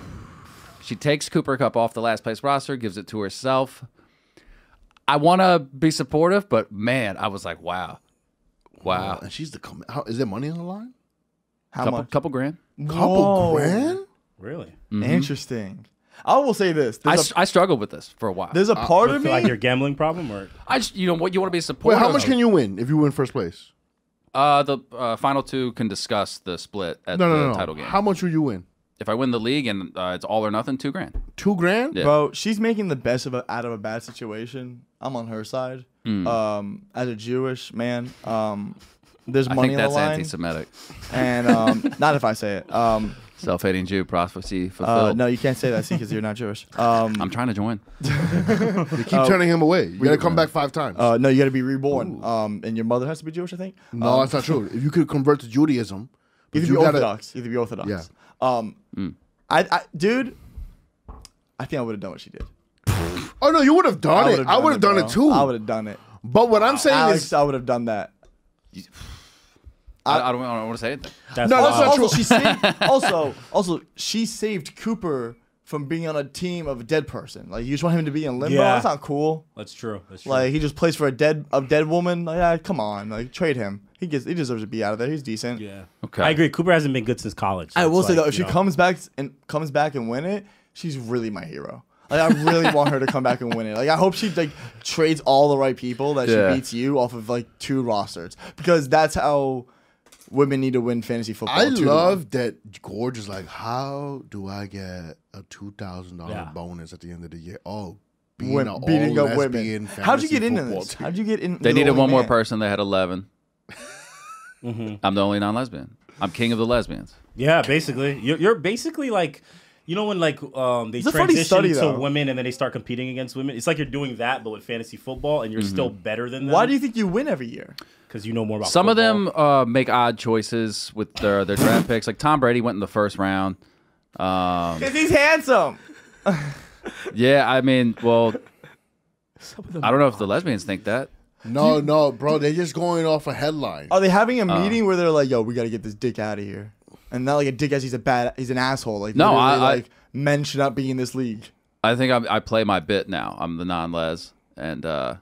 She takes Cooper Cup off the last place roster, gives it to herself. I want to be supportive, but man, I was like, wow. And she's the is there money on the line? How much? Couple grand. Couple grand? Really? Mm-hmm. Interesting. I will say this. I struggled with this for a while. There's a part of me like your gambling problem, or you know what you want to be supportive. Wait, how much can you win if you win first place? The final two can discuss the split at the title game. How much will you win? If I win the league and it's all or nothing, $2 grand. $2 grand? Yeah. Bro, she's making the best of out of a bad situation. I'm on her side. Mm. As a Jewish man, there's money on the line. I think that's anti-Semitic. And not if I say it. Self-hating Jew, prophecy fulfilled. No, you can't say that, see, because you're not Jewish. I'm trying to join. You keep turning him away. You got to come back 5 times. No, you got to be reborn. And your mother has to be Jewish, I think. No, that's not true. If you could convert to Judaism. You could be Orthodox. You could be Orthodox. Yeah. Dude, I think I would have done what she did. Oh, no, you would have done it. I would have done it, too. I would have done it. But what I'm saying is... I would have done that. I don't want to say anything. That's not true. Also, she saved Cooper from being on a team of a dead person. Like, you just want him to be in limbo? Yeah. That's not cool. That's true. That's true. Like, he just plays for a dead woman. Like, come on. Like, trade him. He deserves to be out of there. He's decent. Yeah. Okay. I agree. Cooper hasn't been good since college. So I will say, though, if she comes back and win it, she's really my hero. Like, I really want her to come back and win it. Like, I hope she trades all the right people that she beats you off of 2 rosters, because that's how women need to win fantasy football. I love that Gorge is like, how do I get a $2,000 bonus at the end of the year? Oh, beating up women. How'd you get into this? How'd you get in? They needed one more person. They had 11. Mm-hmm. I'm the only non-lesbian. I'm king of the lesbians. Yeah, basically, you're basically like. You know when they transition to women and then they start competing against women? It's like you're doing that, but with fantasy football, and you're still better than them. Why do you think you win every year? Because you know more about football. Some of them make odd choices with their draft picks. Like Tom Brady went in the first round. Because he's handsome. Yeah, I mean, well, I don't know if the lesbians think that. No, bro. They're just going off a headline. Are they having a meeting where they're like, yo, we got to get this dick out of here? And not like a dick as he's an asshole. Like, no, men should not be in this league. I think I play my bit now. I'm the non-les, and I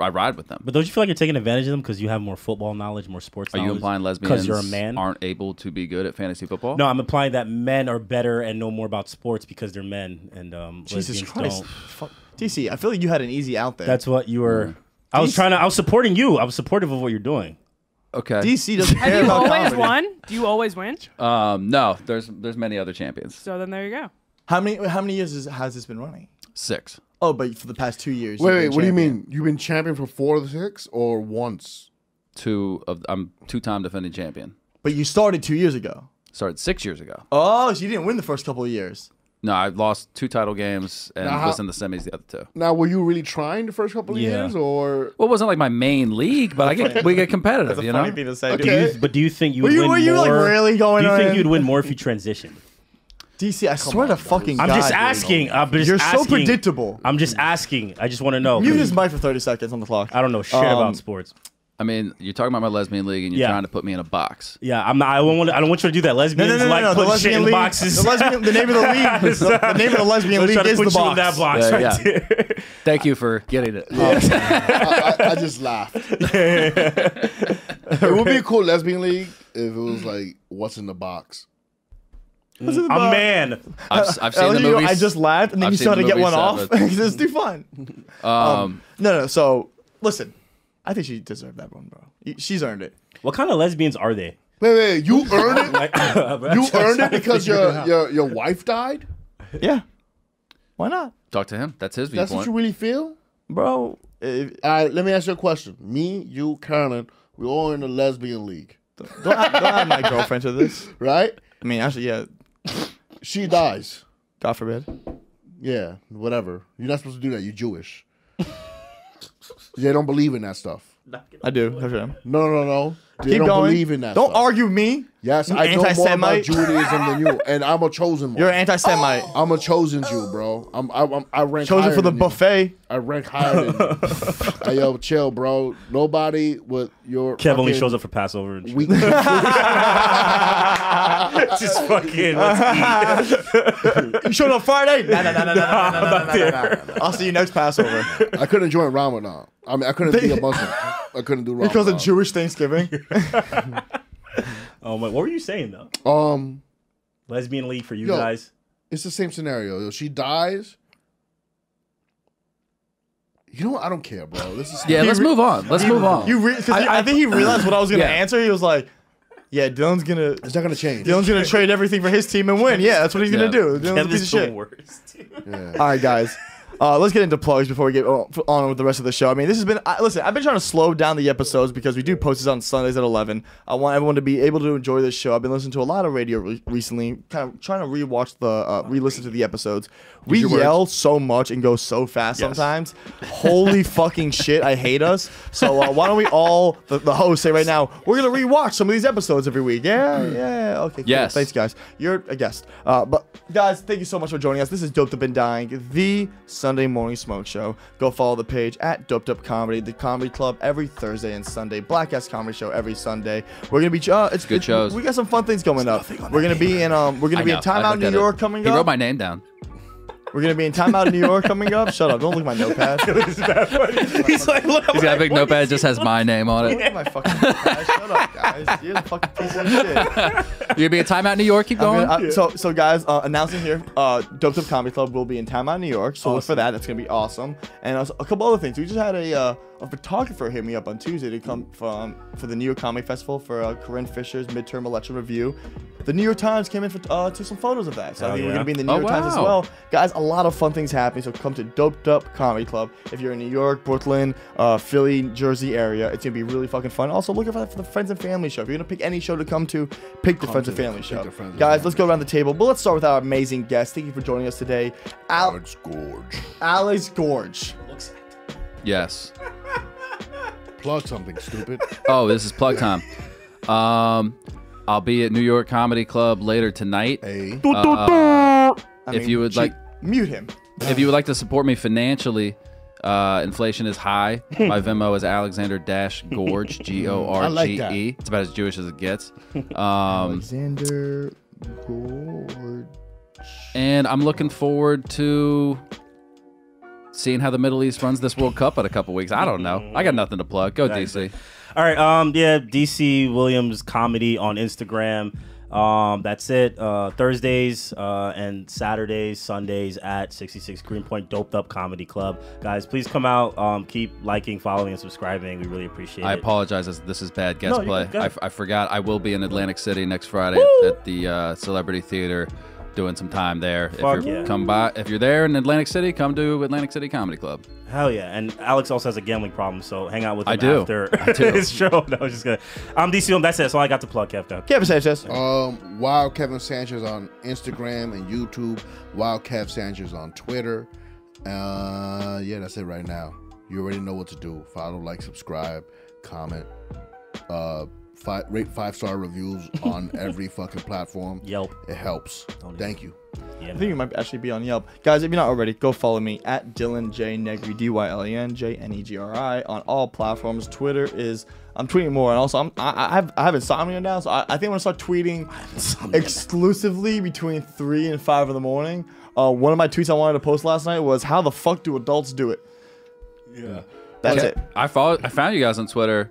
ride with them. But don't you feel like you're taking advantage of them because you have more football knowledge, more sports knowledge? Are you implying lesbians aren't able to be good at fantasy football? No, I'm implying that men are better and know more about sports because they're men, and Jesus Christ, DC, I feel like you had an easy out there. That's what you were. I was trying to. I was supporting you. I was supportive of what you're doing. Okay. DC doesn't care about comedy. Have you always won? Do you always win? No. There's many other champions. So then there you go. How many years has this been running? 6. Oh, but for the past 2 years. Wait, what do you mean? You've been champion for 4 of the 6 or once? 2 of. I'm 2-time defending champion. But you started 2 years ago. Started 6 years ago. Oh, so you didn't win the first couple of years. No, I lost 2 title games and was in the semis the other 2. Now, were you really trying the first couple of years, or? Well, it wasn't like my main league, but we get competitive. That's a funny thing to say. Okay. But do you think you would win more? You really going? Do you think you'd win more if you transitioned? DC, I swear to fucking God. I'm just asking. You're so predictable. I'm just asking. I just want to know. Mute his mic for 30 seconds on the clock. I don't know shit about sports. I mean, you're talking about my lesbian league, and you're trying to put me in a box. Yeah, I'm not. I don't want you to do that. Lesbians putting the shit in boxes. The name of the league. The name of the lesbian league is the box. In that box right. Thank you for getting it. I just laughed. It would be a cool lesbian league if it was like what's in the box. A man. I've seen the movies. I just laughed, and then you started to get one off because it's too fun. No. So listen, I think she deserved that one, bro. She's earned it. What kind of lesbians are they? Wait, you earned it? You earned it because your wife died? Yeah. Why not? Talk to him. That's his viewpoint. That's what you really feel? Bro. All right, let me ask you a question. Me, you, Cannon, we're all in the lesbian league. Don't add my girlfriend to this. Right? I mean, actually, yeah. She dies. God forbid. Yeah, whatever. You're not supposed to do that. You're Jewish. They don't believe in that stuff. I do. No. They Keep don't going. Believe in that. Don't stuff. Argue me. Yes, you I know more about Judaism than you, and I'm a chosen one. You're an anti-Semite. Oh. I'm a chosen Jew, bro. I rank chosen higher for the than buffet. You. I rank higher than you. Hey, yo, chill, bro. Nobody with your Kev only shows up for Passover. And just fucking. Let's eat. You showed up Friday? No. I'll see you next Passover. I couldn't join Ramadan. I mean, I couldn't be a Muslim. I couldn't do Ramadan because of Jewish Thanksgiving. Oh my! What were you saying though? Lesbian league for you guys. It's the same scenario. Yo, she dies. You know what? I don't care, bro. This is let's move on. Let's move on. I think he realized what I was gonna answer. He was like, "Yeah, Dylan's gonna. It's not gonna change. Dylan's gonna trade everything for his team and win. Yeah, that's what he's gonna do. Dylan's a piece of shit. Worst, all right, guys. Let's get into plugs before we get on with the rest of the show. I mean, this has been... listen, I've been trying to slow down the episodes because we do post this on Sundays at 11. I want everyone to be able to enjoy this show. I've been listening to a lot of radio recently, kind of trying to re-listen to the episodes. We yell so much and go so fast sometimes. Holy fucking shit, I hate us. So why don't we all, the hosts, say right now, we're going to re-watch some of these episodes every week. Yeah. Okay, cool. Yes. Thanks, guys. You're a guest. But guys, thank you so much for joining us. This is Doped Up and Dying, the Sunday Morning Smoke Show. Go follow the page at Doped Up Comedy, the Comedy Club every Thursday and Sunday, Black Ass Comedy Show every Sunday. We're gonna be it's good shows. We got some fun things going up. We're gonna be in in Time Out New York coming up. He wrote my name down. We're gonna be in Time Out in New York coming up. Shut up! Don't look at my notepad. He's like, look. He's got a big notepad. Just has my name on it. Look at my fucking notepad. Shut up, guys. You're a fucking piece of shit. You're gonna be in Time Out in New York. Keep going. So guys, announcing here, Doped Up Comedy Club will be in Time Out in New York. So look for that. That's gonna be awesome. And a couple other things. We just had a photographer hit me up on Tuesday to come for the New York Comedy Festival for Corinne Fisher's midterm election review. The New York Times came in for took some photos of that, so I think we're gonna be in the New York Times as well, guys. A lot of fun things happening, so come to Doped Up Comedy Club if you're in New York, Brooklyn, Philly, Jersey area. It's gonna be really fucking fun. Also, look out for the Friends and Family show. If you're gonna pick any show to come to, pick the Friends and Family show, guys. Let's go around the table, but let's start with our amazing guest. Thank you for joining us today, Alex Gorge. Alex Gorge. Yes. Plug something, stupid. Oh, this is plug time. I'll be at New York Comedy Club later tonight. Hey. If you would like, mute him. If you would like to support me financially, inflation is high. My Venmo is Alexander-Gorge, G-O-R-G-E. Like it's about as Jewish as it gets. Alexander Gorge. And I'm looking forward to seeing how the Middle East runs this World Cup in a couple weeks. I don't know. I got nothing to plug. Go DC. All right, D.C. Williams comedy on Instagram. That's it. Thursdays and Saturdays, Sundays at 66 Greenpoint Doped Up Comedy Club. Guys, please come out. Keep liking, following, and subscribing. We really appreciate it. I apologize. This is bad guest play. I forgot. I will be in Atlantic City next Friday at the Celebrity Theater. Doing some time there. If you're come by, if you're there in Atlantic City, come to Atlantic City Comedy Club. Hell yeah! And Alex also has a gambling problem, so hang out with him after his show. No, I was just gonna. I'm DC. That's it. That's all I got to plug. Kevin Sanchez. Wild Kevin Sanchez on Instagram and YouTube. Wild Kev Sanchez on Twitter. Yeah, that's it right now. You already know what to do. Follow, like, subscribe, comment. Rate 5-star reviews on every fucking platform. Yelp. It helps. Thank you. Yeah, I think you might actually be on Yelp. Guys, if you're not already, go follow me at Dylan J. Negri, D-Y-L-E-N-J-N-E-G-R-I on all platforms. Twitter is... I'm tweeting more, and also I have insomnia now, so I think I'm going to start tweeting exclusively between 3 and 5 in the morning. One of my tweets I wanted to post last night was, how the fuck do adults do it? Yeah. That's it. I found you guys on Twitter.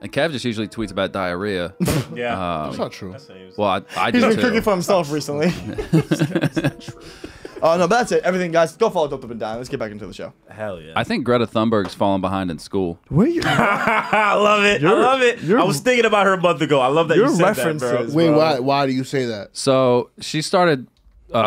And Kev just usually tweets about diarrhea. Yeah, that's not true. Well, I he's been cooking for himself recently. That's not true. No, but that's it. Everything, guys. Go follow Doped Up and Dying. Let's get back into the show. Hell yeah. I think Greta Thunberg's falling behind in school. Where you? I love it. I love it. I was thinking about her a month ago. I love that you said that, bro. Wait, why do you say that? So she started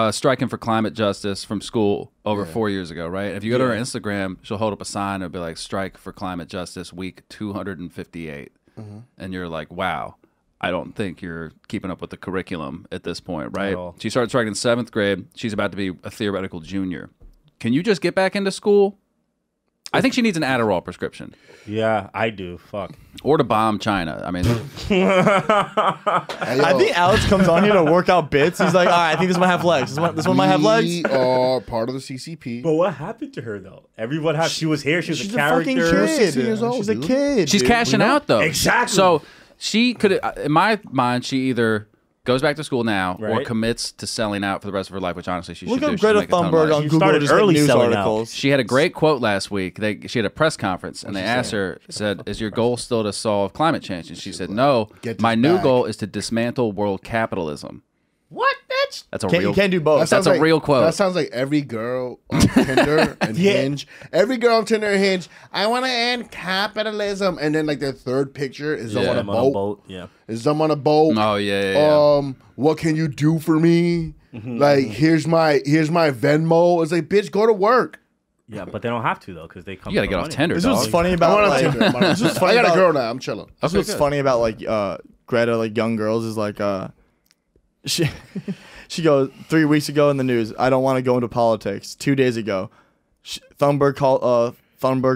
striking for climate justice from school over 4 years ago, right? If you go to her Instagram, she'll hold up a sign. It'll be like, strike for climate justice week 258. Mm-hmm. And you're like, wow. I don't think you're keeping up with the curriculum at this point, right? She started striking in 7th grade. She's about to be a theoretical junior. Can you just get back into school? I think she needs an Adderall prescription. Yeah, I do. Fuck. Or to bomb China. I mean, I think Alex comes on here to work out bits. He's like, all right, I think this might have legs. This one might have legs. We are part of the CCP. But what happened to her, though? Everyone had. She was here. She was a character. She's a kid. She's cashing out, though. Exactly. So. She could, in my mind, she either goes back to school now or commits to selling out for the rest of her life, which honestly she should do. Look up Greta Thunberg on Google. Started early news articles. She had a great quote last week. She had a press conference, and they asked her, said, is your goal still to solve climate change? And she said, no, my new goal is to dismantle world capitalism. What? That's a real. You can't do both. That's a real quote. That sounds like every girl on Tinder and Hinge. Every girl on Tinder and Hinge. I want to end capitalism, and then like their third picture is someone on a boat. Yeah, is someone on a boat. Oh yeah. What can you do for me? Mm-hmm. Like here's my Venmo. It's like, bitch, go to work. Yeah, but they don't have to, though, because they come. You gotta get off Tinder. This was funny about. This was funny. I got a girl now. I'm chilling. That's what's funny about like Greta, like young girls, is like She goes, 3 weeks ago in the news, I don't want to go into politics. 2 days ago, Thunberg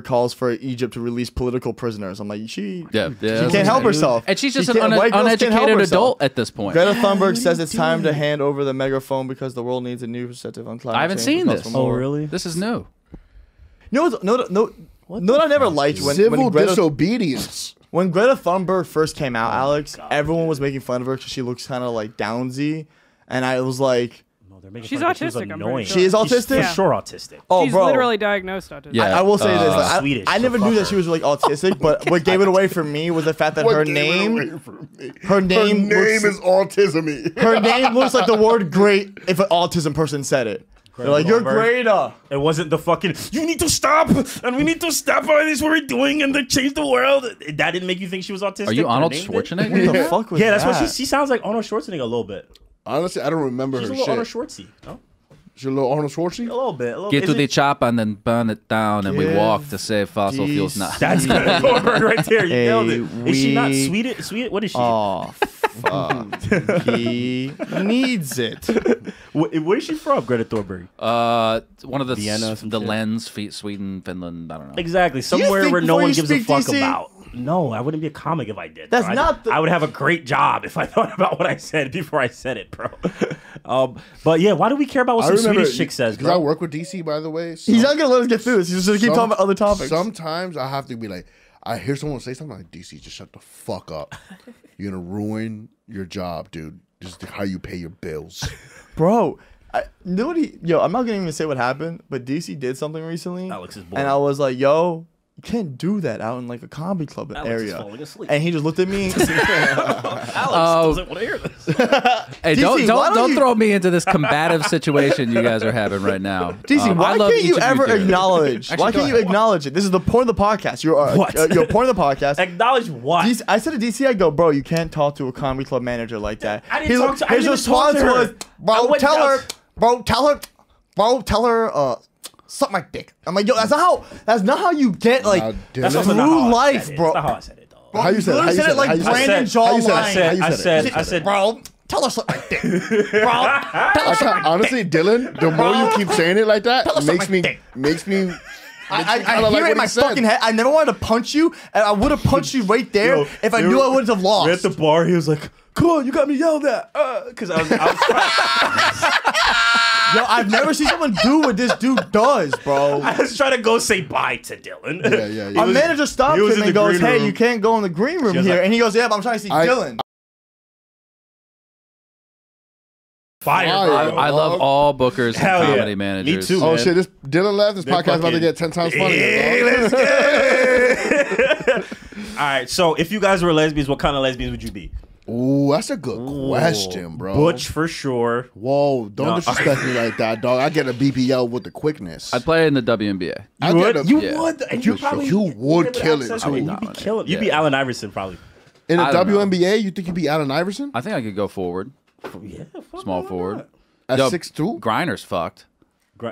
calls for Egypt to release political prisoners. I'm like, she can't help herself. And she's just an uneducated adult at this point. Greta Thunberg says it's time to hand over the megaphone because the world needs a new perspective on climate change. I haven't seen this. Oh, really? This is new. No, I never liked when Greta... Civil disobedience. When Greta Thunberg first came out, Alex, everyone was making fun of her because she looks kind of like downsy. And I was like, she's autistic. I'm sure. She is autistic? Yeah. For sure autistic. Oh, she's literally diagnosed autistic. Yeah. I will say this. Like, Swedish, I never knew that she was like autistic, but what gave it away for me was the fact that her name is autism-y. Her name looks like the word great if an autism person said it. They're like, you're Greta. It wasn't the fucking, you need to stop, and we need to stop all this we're doing, and to change the world. That didn't make you think she was autistic? Are you Arnold Schwarzenegger? What the fuck was that? Yeah, that's what she sounds like Arnold Schwarzenegger a little bit. Honestly, I don't remember her shit. She's a little Arnold Schwartzy. No? She's a little Arnold Schwartzy? A little bit. A little Get to the chopper and then burn it down, and we walk to save fossil fuels now. That's Thunberg right there. You nailed it. Is she not Swedish? What is she? Oh, fuck. He needs it. Where is she from, Greta Thorberg? One of the Vienna, the Lens, Sweden, Finland. I don't know. Exactly. Somewhere where no one gives a fuck about. No, I wouldn't be a comic if I did. That's not. I would have a great job if I thought about what I said before I said it, bro. But yeah, why do we care about what some Swedish chick says? Because I work with DC, by the way. So he's not gonna let us get through this. He's just gonna keep talking about other topics. Sometimes I have to be like, I hear someone say something like, DC, just shut the fuck up. You're gonna ruin your job, dude. Just how you pay your bills, bro. I'm not gonna even say what happened, but DC did something recently. Alex is bored. And I was like, yo. You can't do that out in like a comedy club area. And he just looked at me. Alex doesn't want to hear this. Hey, DC, don't throw me into this combative situation you guys are having right now. DC, why can't you ever acknowledge? Actually, why can't you acknowledge it? This is the point of the podcast. Your point of the podcast. Acknowledge what? DC, I said to DC, I go, bro, you can't talk to a comedy club manager like that. I didn't talk to her. His response was, bro, tell her, suck my dick. I'm like, yo, that's not how you get like through life, bro. That's not how I said it, dog. How you said it? You said it like Brandon Jawline. I said, bro, tell her suck my dick. Bro, honestly, Dylan, the more you keep saying it like that, makes me. I hear it in my fucking head. I never wanted to punch you, and I would have punched you right there if I knew I wouldn't have lost. At the bar, he was like, come on, you got me yelled at. Because I was yo, I've never seen someone do what this dude does, bro. I was trying to go say bye to Dylan. Yeah. Our manager stops him and goes, hey, you can't go in the green room here. Like, and he goes, yeah, but I'm trying to see Dylan. Fire, bro. I love all bookers and comedy managers. Me too, man. Oh, shit. Dylan left. This podcast is about to get 10 times funnier. Hey, let's get it. All right, so if you guys were lesbians, what kind of lesbians would you be? Ooh, that's a good question, bro. Butch for sure. Whoa, don't disrespect me like that, dog. I get a BBL with the quickness. I play in the WNBA. You would kill it. You'd be Allen Iverson probably. In the WNBA, you think you'd be Allen Iverson? I think I could go forward. Yeah, small forward. At 6'2", Griner's fucked.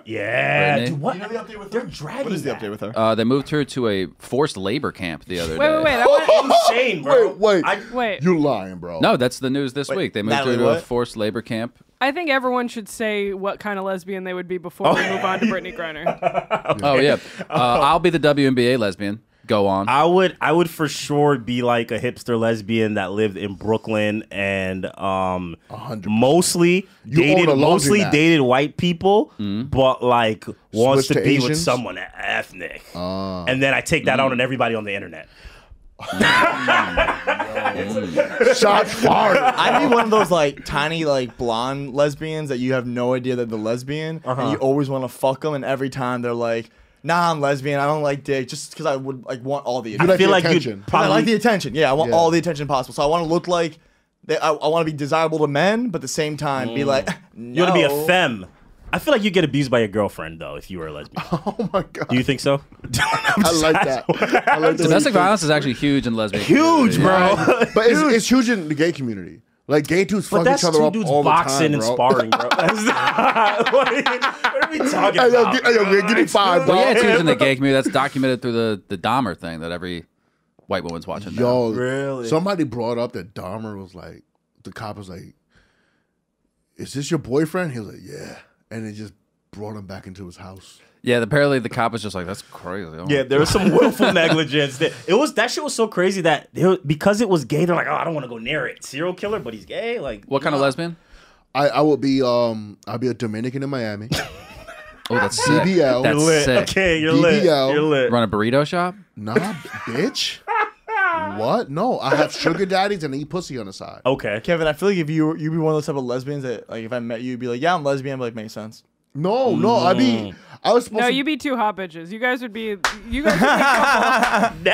Yeah, dude, what? You know they're dragging. What is the update with her? They moved her to a forced labor camp the other day. Wait, that's insane, bro. Wait. You're lying, bro. No, that's the news this week. They moved her to a forced labor camp. I think everyone should say what kind of lesbian they would be before we move on to Brittany Griner. Oh yeah, I'll be the WNBA lesbian. Go on. I would for sure be like a hipster lesbian that lived in Brooklyn and mostly dated white people, but like wants to be with someone ethnic. And then I take that out on everybody on the internet. Shots fired. I'd be one of those like tiny like blonde lesbians that you have no idea that they're lesbian, and you always want to fuck them, and every time they're like, nah, I'm lesbian. I don't like dick. Just because I would like want all the attention. I feel like you probably I like the attention. Yeah, I want all the attention possible. So I want to look like I want to be desirable to men, but at the same time be like no. You want to be a femme. I feel like you get abused by your girlfriend though if you were a lesbian. Oh my god. Do you think so? I like that. I like domestic violence is actually huge in lesbian. Huge, bro. But it's huge in the gay community. Like gay dudes fuck each other up all the time, bro. Sparring, bro. That's not, what are we talking about? Yo, give me 5, bro. Well, yeah, it's huge in the gay community. That's documented through the Dahmer thing that every white woman's watching. Yo, really? Somebody brought up that Dahmer was like, the cop was like, "Is this your boyfriend?" He was like, "Yeah," and it just brought him back into his house. Yeah, apparently the cop was just like, "That's crazy." Oh yeah, there was some willful negligence. It was that shit was so crazy that because it was gay, they're like, "Oh, I don't want to go near it." Serial killer, but he's gay. Like, what kind of lesbian? I would be I'd be a Dominican in Miami. Oh, that's sick. CBL. That's lit. Sick. Okay, you're lit. You're lit. Run a burrito shop? Nah, bitch. What? No, I have sugar daddies and I eat pussy on the side. Okay, Kevin, I feel like if you'd be one of those type of lesbians that like if I met you, you'd be like, "Yeah, I'm lesbian," but like makes sense. No, no, I was supposed. No, you'd be two hot bitches. You guys would be. You guys would be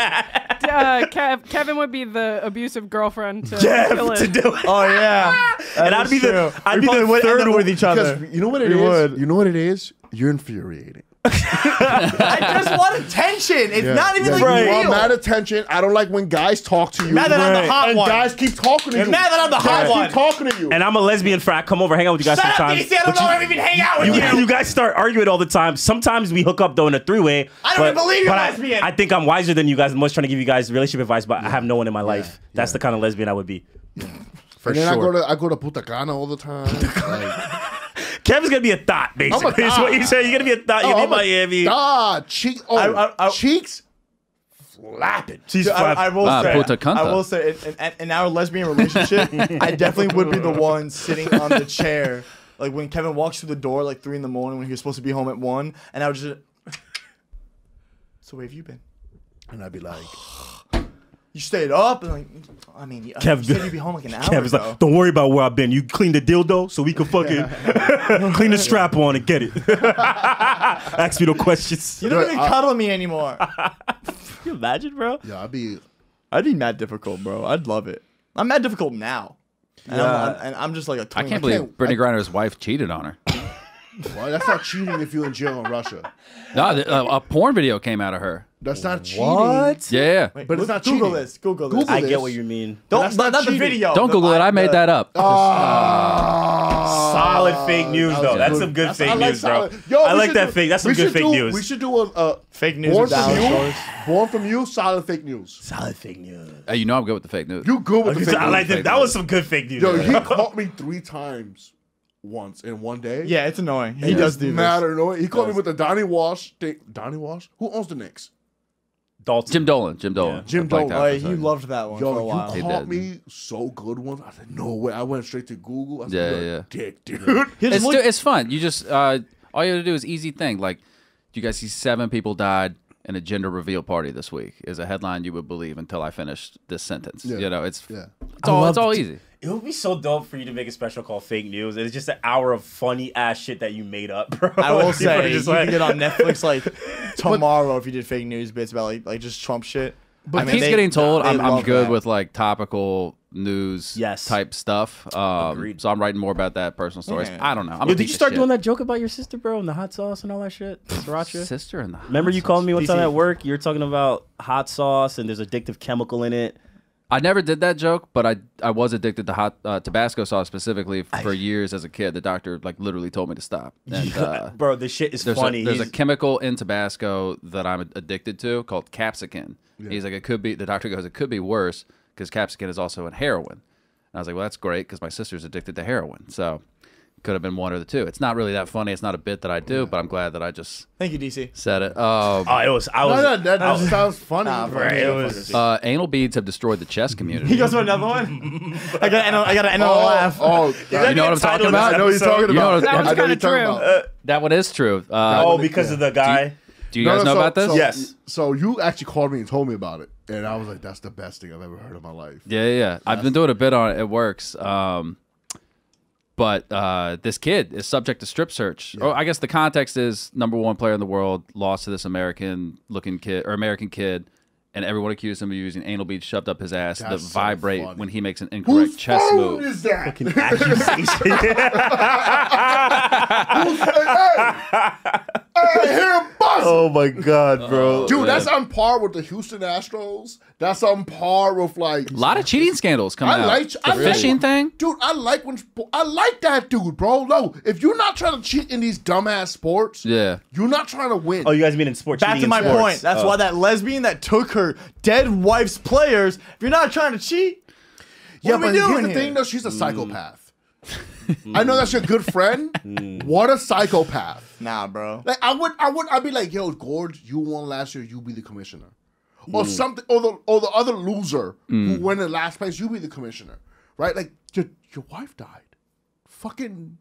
Kevin would be the abusive girlfriend to kill it. To do it. Oh yeah, and I'd be true. I'd be the third with each other. You know what it is? You know what it is? You're infuriating. I just want attention. It's not even like real. I'm mad attention. I don't like when guys talk to you. Mad that I'm the hot one. Guys keep talking to you. Mad that I'm the hot one. Keep talking to you. And I'm a lesbian frat. I come over, hang out with you guys sometimes. Shut up, DC. I don't know where I even hang out with you. You guys start arguing all the time. Sometimes we hook up though in a three-way. I don't even believe you're lesbian. I think I'm wiser than you guys. I'm always trying to give you guys relationship advice, but I have no one in my life. That's the kind of lesbian I would be. For sure. And then I go to Putacana all the time. Kevin's gonna be a thot, basically. That's what you say. You're gonna be a thot. You're in Miami. Cheeks flapping. Cheeks flapping. I will say, in our lesbian relationship, I definitely would be the one sitting on the chair, like when Kevin walks through the door, like 3 in the morning, when he was supposed to be home at 1, and I would just. So where have you been? And I'd be like. You stayed up, and like, I mean, Kev, you said you'd be home like an hour. Kev's like, "Don't worry about where I've been. You clean the dildo, so we can fucking clean the strap on and get it." Ask me no questions. You don't even cuddle me anymore. Can you imagine, bro? Yeah, I'd be mad difficult, bro. I'd love it. I'm mad difficult now, and, I'm just like a. I can't believe Brittany Griner's wife cheated on her. Well, that's not cheating if you're in jail in Russia. No, a porn video came out of her. That's not cheating. What? Yeah. Wait, but it's not cheating. Google this. I get what you mean. Don't not the video. Don't Google it. I made that up. Solid fake news though. That's some good fake news, bro. Yo, I like that fake. That's some good fake news. We should do a fake news. Born from you. Solid fake news. Solid fake news. You know I'm good with the fake news. You good with the fake news? I like that. That was some good fake news. Yo, he caught me 3 times. Once in one day. Yeah, it's annoying. He does do this. He called me with the Donnie Walsh thing. Donnie Walsh? Who owns the Knicks? Dalton. Jim Dolan. Yeah. Jim Dolan. Like, he loved that one. Yo, for a while. You caught me so good once. I said, no way. I went straight to Google. I said, yeah, dick, dude. Yeah. It's fun. You just all you have to do is easy thing. Like, you guys see 7 people died in a gender reveal party this week is a headline you would believe until I finished this sentence. Yeah. You know, it's all easy. It would be so dope for you to make a special called Fake News. It's just an hour of funny-ass shit that you made up, bro. I will say, you can get on Netflix, like, tomorrow if you did fake news bits about, like just Trump shit. But I mean, he's getting told I'm good with like topical news type stuff. So I'm writing more about that, personal stories. I don't know. Did you start doing that joke about your sister, bro, and the hot sauce and all that shit? Sriracha? Sister and the hot Remember you sauce. Called me one time at work? You were talking about hot sauce and there's addictive chemical in it. I never did that joke, but I was addicted to hot Tabasco sauce specifically for years as a kid. The doctor like literally told me to stop. And, bro, this shit is funny. There's a chemical in Tabasco that I'm addicted to called capsicum. Yeah. He's like, it could be. The doctor goes, it could be worse because capsicum is also in heroin. And I was like, well, that's great because my sister's addicted to heroin. So could have been one or the two. It's not really that funny. It's not a bit that I do, but I'm glad that I just thank you, DC. Said it. That sounds funny. Anal beads have destroyed the chess community. He goes to another one. I got an anal laugh. You know what I'm talking about? I know what you're talking about. That was kind of true. That one is true. Because of the guy. Do you guys know about this? Yes. So you actually called me and told me about it, and I was like, "That's the best thing I've ever heard in my life." Yeah. I've been doing a bit on it. It works. But this kid is subject to strip search. Yeah. Oh, I guess the context is #1 player in the world lost to this American kid, and everyone accused him of using anal beads shoved up his ass that vibrate when he makes an incorrect chess move. Whose phone is that? Fucking accusation. Hey, here, boss. Oh my god, bro, dude, that's on par with the Houston Astros. That's on par with like a lot of cheating scandals coming out. The fishing thing, dude. I like that, dude, bro. No, if you're not trying to cheat in these dumbass sports, you're not trying to win. Oh, you guys mean in sports? Back to my point. That's why that lesbian that took her dead wife's players. If you're not trying to cheat, what are we doing? Here's the thing, though. She's a psychopath. I know that's your good friend. What a psychopath. Nah, bro. Like I'd be like, yo, Gorge, you won last year, you be the commissioner. Or something, or the other loser who went in last place, you be the commissioner. Right? Like your wife died. Fucking.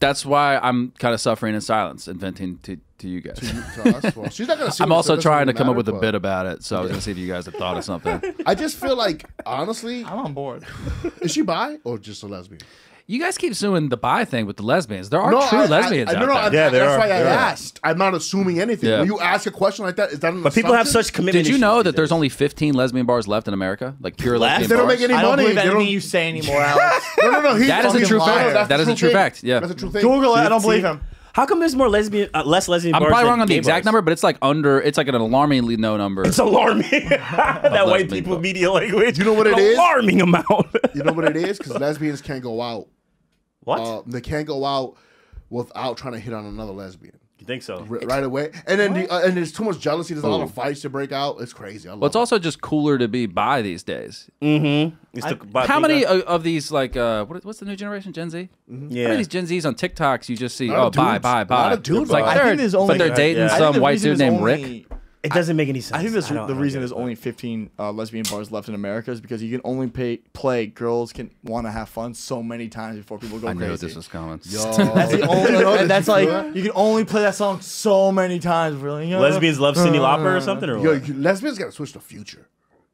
That's why I'm kind of suffering in silence and venting to you guys. Well, she's not gonna see. I'm also trying to come up with a bit about it, so I was gonna see if you guys have thought of something. I just feel like, honestly, I'm on board. Is she bi or just a lesbian? You guys keep suing the bi thing with the lesbians. There are true lesbians out there. That's why I asked. I'm not assuming anything. Yeah. When you ask a question like that, is that an assumption? People have such commitment. Did you know that there's only 15 lesbian bars left in America? Like pure lesbian bars? They don't make any money. I don't believe anything you say anymore, Alex. No. That is a true fact. That is a true fact. Yeah. That's a true thing. Google it. I don't believe him. How come there's more lesbian, less lesbian bars? I'm probably wrong on the exact number, but it's like it's like an alarmingly low number. It's alarming. That white people media language. You know what it is? Alarming amount. You know what it is? Because lesbians can't go out. What? They can't go out without trying to hit on another lesbian. You think so? Right away. And then and there's too much jealousy. There's a lot of fights to break out. It's crazy. Well, it's also just cooler to be bi these days. How many of these, like, what's the new generation? Gen Z? Yeah. How many of these Gen Zs on TikToks you just see, oh, bi. Not a dude, like, but they're dating some white dude named Rick. It doesn't make any sense. I think that's the reason there's only 15 lesbian bars left in America is because you can only play. Girls can want to have fun so many times before people go crazy. I knew this was coming. That's the only. That's like you can only play that song so many times. Really, lesbians love Cyndi Lauper or something. Or what? Yo, lesbians gotta switch to Future.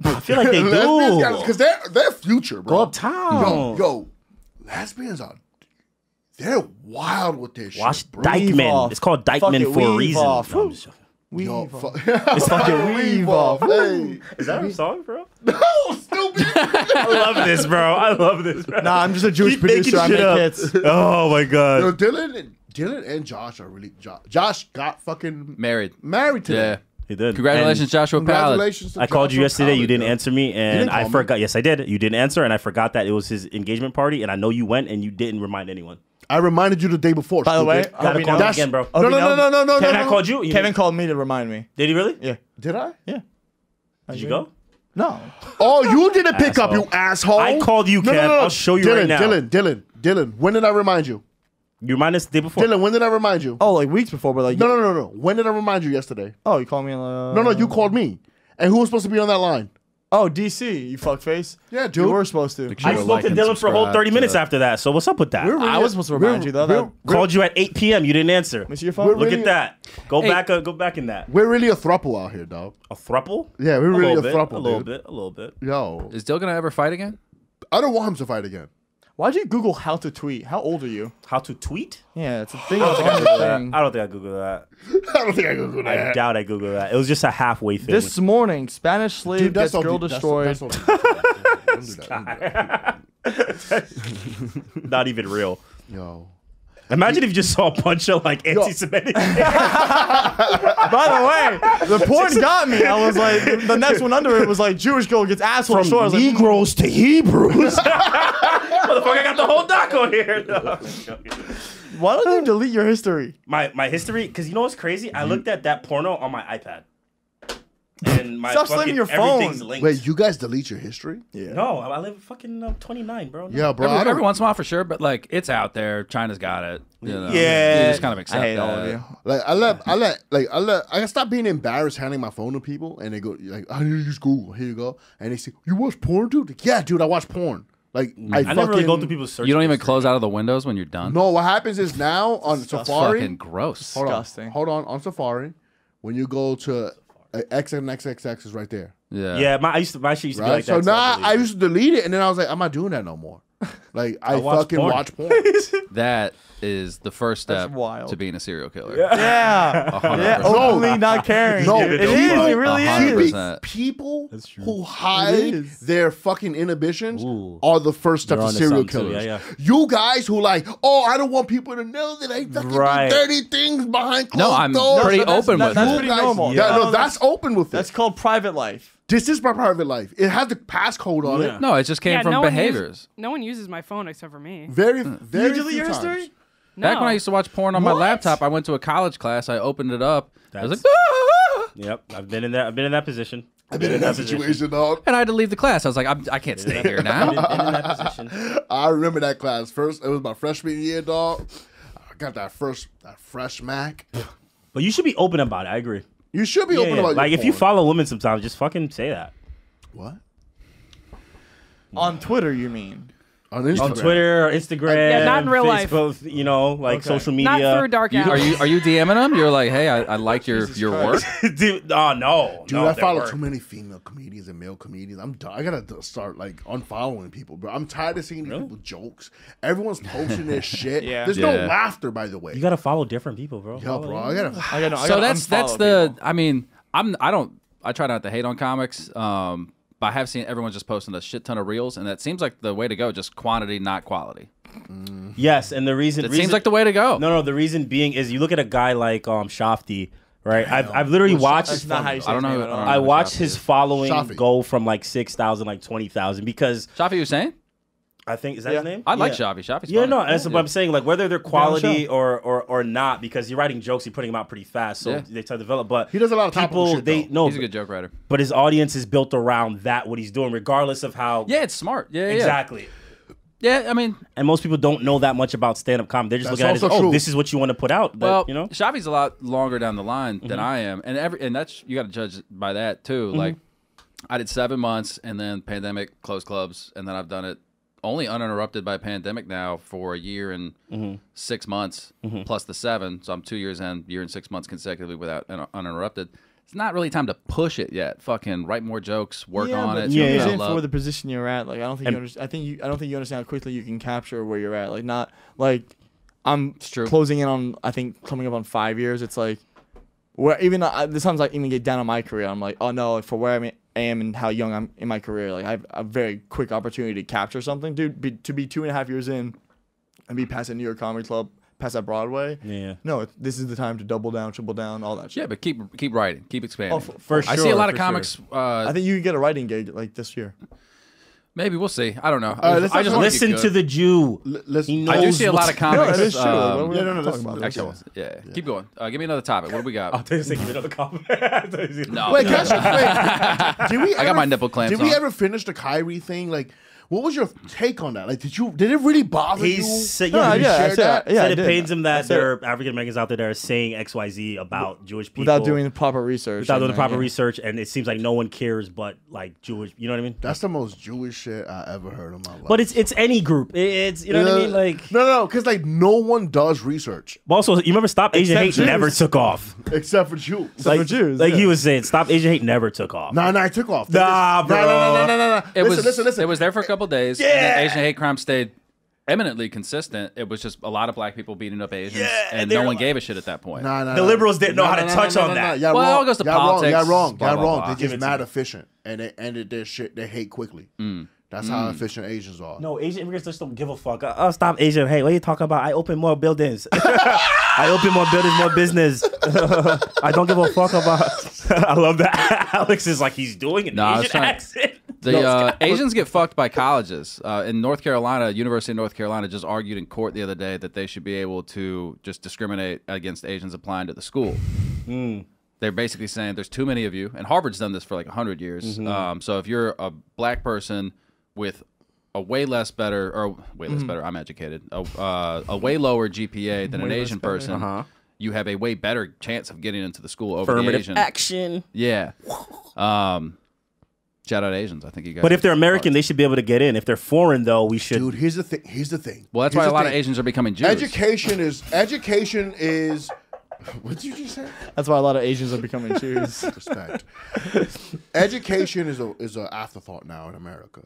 I feel like they do because they're Future, bro. Go uptown. Yo, lesbians are. They're wild with this shit. Watch Dykeman. It's called Dykeman for a reason. It's fucking Weave Off. Hey. Is that a song, bro? No, stupid. I love this, bro. Nah, I'm just a Jewish producer. I make hits. Oh my god. Yo, Dylan and Josh are really. Josh got fucking married today. Yeah, he did. Congratulations, Joshua Pallet. I called you yesterday. You didn't answer me, and I forgot. Yes, I did. You didn't answer, and I forgot that it was his engagement party, and I know you went, and you didn't remind anyone. I reminded you the day before. By the way, gotta call him again, bro. No. Kevin, I called you. Kevin called me to remind me. Did he really? Yeah. Did I? Yeah. Did you go? No. Oh, you didn't pick up, you asshole. I called you, Kev. No. I'll show you right now. Dylan. When did I remind you? You reminded us the day before. Dylan, when did I remind you? Oh, like weeks before, but like. No. When did I remind you yesterday? Oh, you called me. No, you called me. And who was supposed to be on that line? Oh, DC, you fuckface. Yeah, dude. We were supposed to. I spoke to Dylan for a whole 30 minutes after that, so what's up with that? I was supposed to remind you, though. I called you at 8 p.m. You didn't answer. Let me see your phone. Look at that. Go back in that. We're really a throuple out here, dog. A throuple? Yeah, we're really a throuple, dude. A little bit. Yo. Is Dylan going to ever fight again? I don't want him to fight again. Why'd you Google how to tweet? How old are you? How to tweet? Yeah, it's a thing. I don't think I Googled that. I don't think I Googled that. I doubt I Googled that. It was just a halfway thing. This morning, Spanish slave gets girl destroyed. Not even real. Yo. Imagine if you just saw a bunch of like anti-Semitic. By the way, the porn got me. I was like, the next one under it was like Jewish girl gets asshole. From like, Negroes to Hebrews. Motherfucker, I got the whole doc on here. No. Why don't you delete your history? My history, because you know what's crazy? I looked at that porno on my iPad. And my fucking your phone. Linked. Wait, you guys delete your history? Yeah. No, I live fucking 29, bro. No. Yeah, bro. Every once in a while for sure, but like it's out there. China's got it. You know? Yeah. You just kind of accept all of you. Like I stop being embarrassed handing my phone to people, and they go like, "I need to use Google. Here you go." And they say, "You watch porn, dude?" Like, yeah, dude, I watch porn. Like I never really go through people's search. You don't even close out of the windows when you're done. No, what happens is now on Safari. Fucking gross. Hold on. On Safari, when you go to XXXX is right there. Yeah. Yeah, my shit used to be like that. So now I used to delete it, and then I was like, I'm not doing that no more. Like I fucking watch porn. That is the first step to being a serial killer. Yeah. Yeah. Only not caring. No, it is. It really is. People who hide their fucking inhibitions are the first step to serial killers. Yeah, yeah. You guys who like, oh, I don't want people to know that I fucking do dirty things behind closed doors. No, I'm pretty open with it. That's pretty normal. No, that's open with it. That's called private life. This is my private life. It had the passcode on it. No, it just came from behaviors. No one uses my phone except for me. Very few times. History? No. Back when I used to watch porn on my laptop, I went to a college class. I opened it up. I was like, ah! Yep, I've been in that position. I've been in that situation, dog. And I had to leave the class. I was like, I can't stay here now. I've been in that position. I remember that class first. It was my freshman year, dog. I got that fresh Mac. But you should be open about it. I agree. You should be open about like your porn. If you follow women sometimes, just fucking say that. What? On Twitter, you mean? On Twitter, Instagram, yeah, not in real Facebook, life. You know, like social media. Not through dark hours. Are you DMing them? You're like, hey, I like your work. Dude, oh no, dude, I follow too many female comedians and male comedians. I gotta start like unfollowing people, bro. I'm tired of seeing these people's jokes. Everyone's posting their shit. Yeah. There's no laughter, by the way. You gotta follow different people, bro. Yeah, bro. I gotta so that's the. People. I mean, I try not to hate on comics. But I have seen everyone just posting a shit ton of reels, and that seems like the way to go, just quantity, not quality. Mm. Yes, and the reason... It seems like the way to go. No, the reason being is you look at a guy like Shafti, right? I've literally watched... That's not how you say I don't know. I watched his following go from like 6,000, like 20,000, because... Shafti Hussein? I think, is that his name? I like Shafti. Shafti's fine. No, that's what I'm saying. Like, whether they're quality or not, because you're writing jokes, you're putting them out pretty fast, so they try to develop. But he does a lot of topical shit, he's a good joke writer. But his audience is built around that, what he's doing, regardless of how... Yeah, it's smart. Yeah, exactly. Yeah, I mean... And most people don't know that much about stand-up comedy. They're just looking at it as, oh, this is what you want to put out. But, well, you know? Shafti's a lot longer down the line than I am. And that's, you got to judge by that, too. Like, I did 7 months, and then pandemic, closed clubs, and then I've done it only uninterrupted by pandemic now for a year and 6 months plus the 7, so I'm 2 years in, year and 6 months consecutively without uninterrupted. It's not really time to push it yet. Fucking write more jokes, work on it. Yeah, for the position you're at, like I don't think you understand how quickly you can capture where you're at. Like I'm closing in on, I think coming up on 5 years. It's like where even this times I even get down on my career. I'm like, oh no, for where I am and how young I'm in my career, like I have a very quick opportunity to capture something, dude. To be 2.5 years in and be past a New York Comedy Club, past that Broadway. Yeah. No, this is the time to double down, triple down, all that shit. Yeah, but keep writing, keep expanding. Oh, for sure. I see a lot of comics. Sure. I think you can get a writing gig like this year. Maybe we'll see. I don't know. I just listen to the Jew. I do see a lot of comics. No, that's true. Keep going. Give me another topic. What do we got? I'll take another comment. No. Wait, can I just wait? I got my nipple clamps. Did we ever finish the Kyrie thing? Like, what was your take on that? Like, did it really bother you? He said it pains him that there are African Americans out there that are saying XYZ about Jewish people without doing the proper research. And it seems like no one cares but like Jewish. You know what I mean? That's the most Jewish shit I ever heard in my life. But it's any group. It's you know what I mean? Like no, because like no one does research. But also, you remember Stop Asian Hate never took off except for Jews. Like he was saying, Stop Asian Hate never took off. Nah, it took off. Nah, bro. It was there for a couple days. And then Asian hate crime stayed eminently consistent. It was just a lot of black people beating up Asians, and no one gave a shit at that point. The liberals didn't know how to touch on that. Well, it all goes to politics. Y'all wrong. They're just mad efficient, and they ended their shit. They hate quickly. That's how efficient Asians are. No, Asian immigrants just don't give a fuck. I'll stop Asian. Hey, what are you talking about? I open more buildings. I open more buildings, more business. I don't give a fuck about... I love that. Alex is like, he's doing an Asian accent. The Asians get fucked by colleges. In North Carolina, University of North Carolina just argued in court the other day that they should be able to just discriminate against Asians applying to the school. They're basically saying there's too many of you. And Harvard's done this for like 100 years. So if you're a black person with a way less better, or way less better, I'm educated, a way lower GPA than an Asian person, you have a way better chance of getting into the school over the Asian. Yeah. Shout out Asians. I think you guys. But if they're American, they should be able to get in. If they're foreign, though, we should. Dude, here's the thing. Well, that's why a lot of Asians are becoming Jews. Education is. What did you just say? That's why a lot of Asians are becoming Jews. Respect. Education is an afterthought now in America.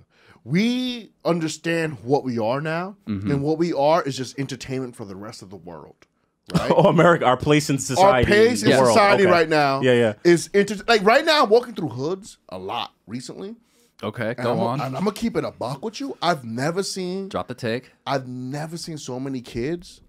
We understand what we are now, and what we are is just entertainment for the rest of the world. Right? Oh, America, our place in society. Our place in society right now is like right now, I'm walking through hoods a lot recently. Okay, go on. And I'm going to keep it a buck with you. I've never seen... Drop the take. I've never seen so many kids.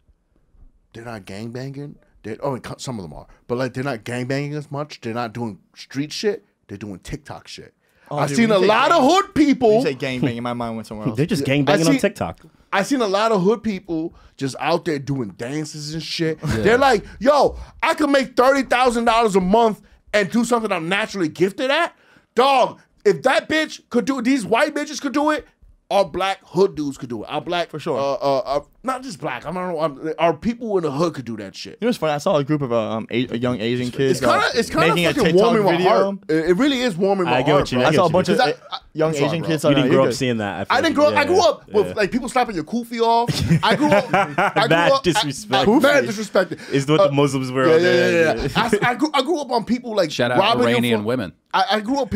They're not gangbanging. Oh, some of them are. But like, they're not gangbanging as much. They're not doing street shit. They're doing TikTok shit. Oh, I've seen a lot of hood people. You say gangbanging, my mind went somewhere else. They're just gangbanging on TikTok. I've seen a lot of hood people just out there doing dances and shit. They're like, yo, I could make $30,000 a month and do something I'm naturally gifted at. Dog, if that bitch could do it, these white bitches could do it, our black hood dudes could do it. Our black, for sure. Not just black. I don't know. Our people in the hood could do that shit. You know what's funny? I saw a group of young Asian kids. It's kind of fucking warming my heart. It really is warming my heart. I saw a bunch of young Asian kids. You didn't grow up seeing that. I didn't grow up. I grew up with like people slapping your kufi off. I grew up. That disrespect. That disrespected is what the Muslims were. I grew up on people like shout out Iranian women. I grew up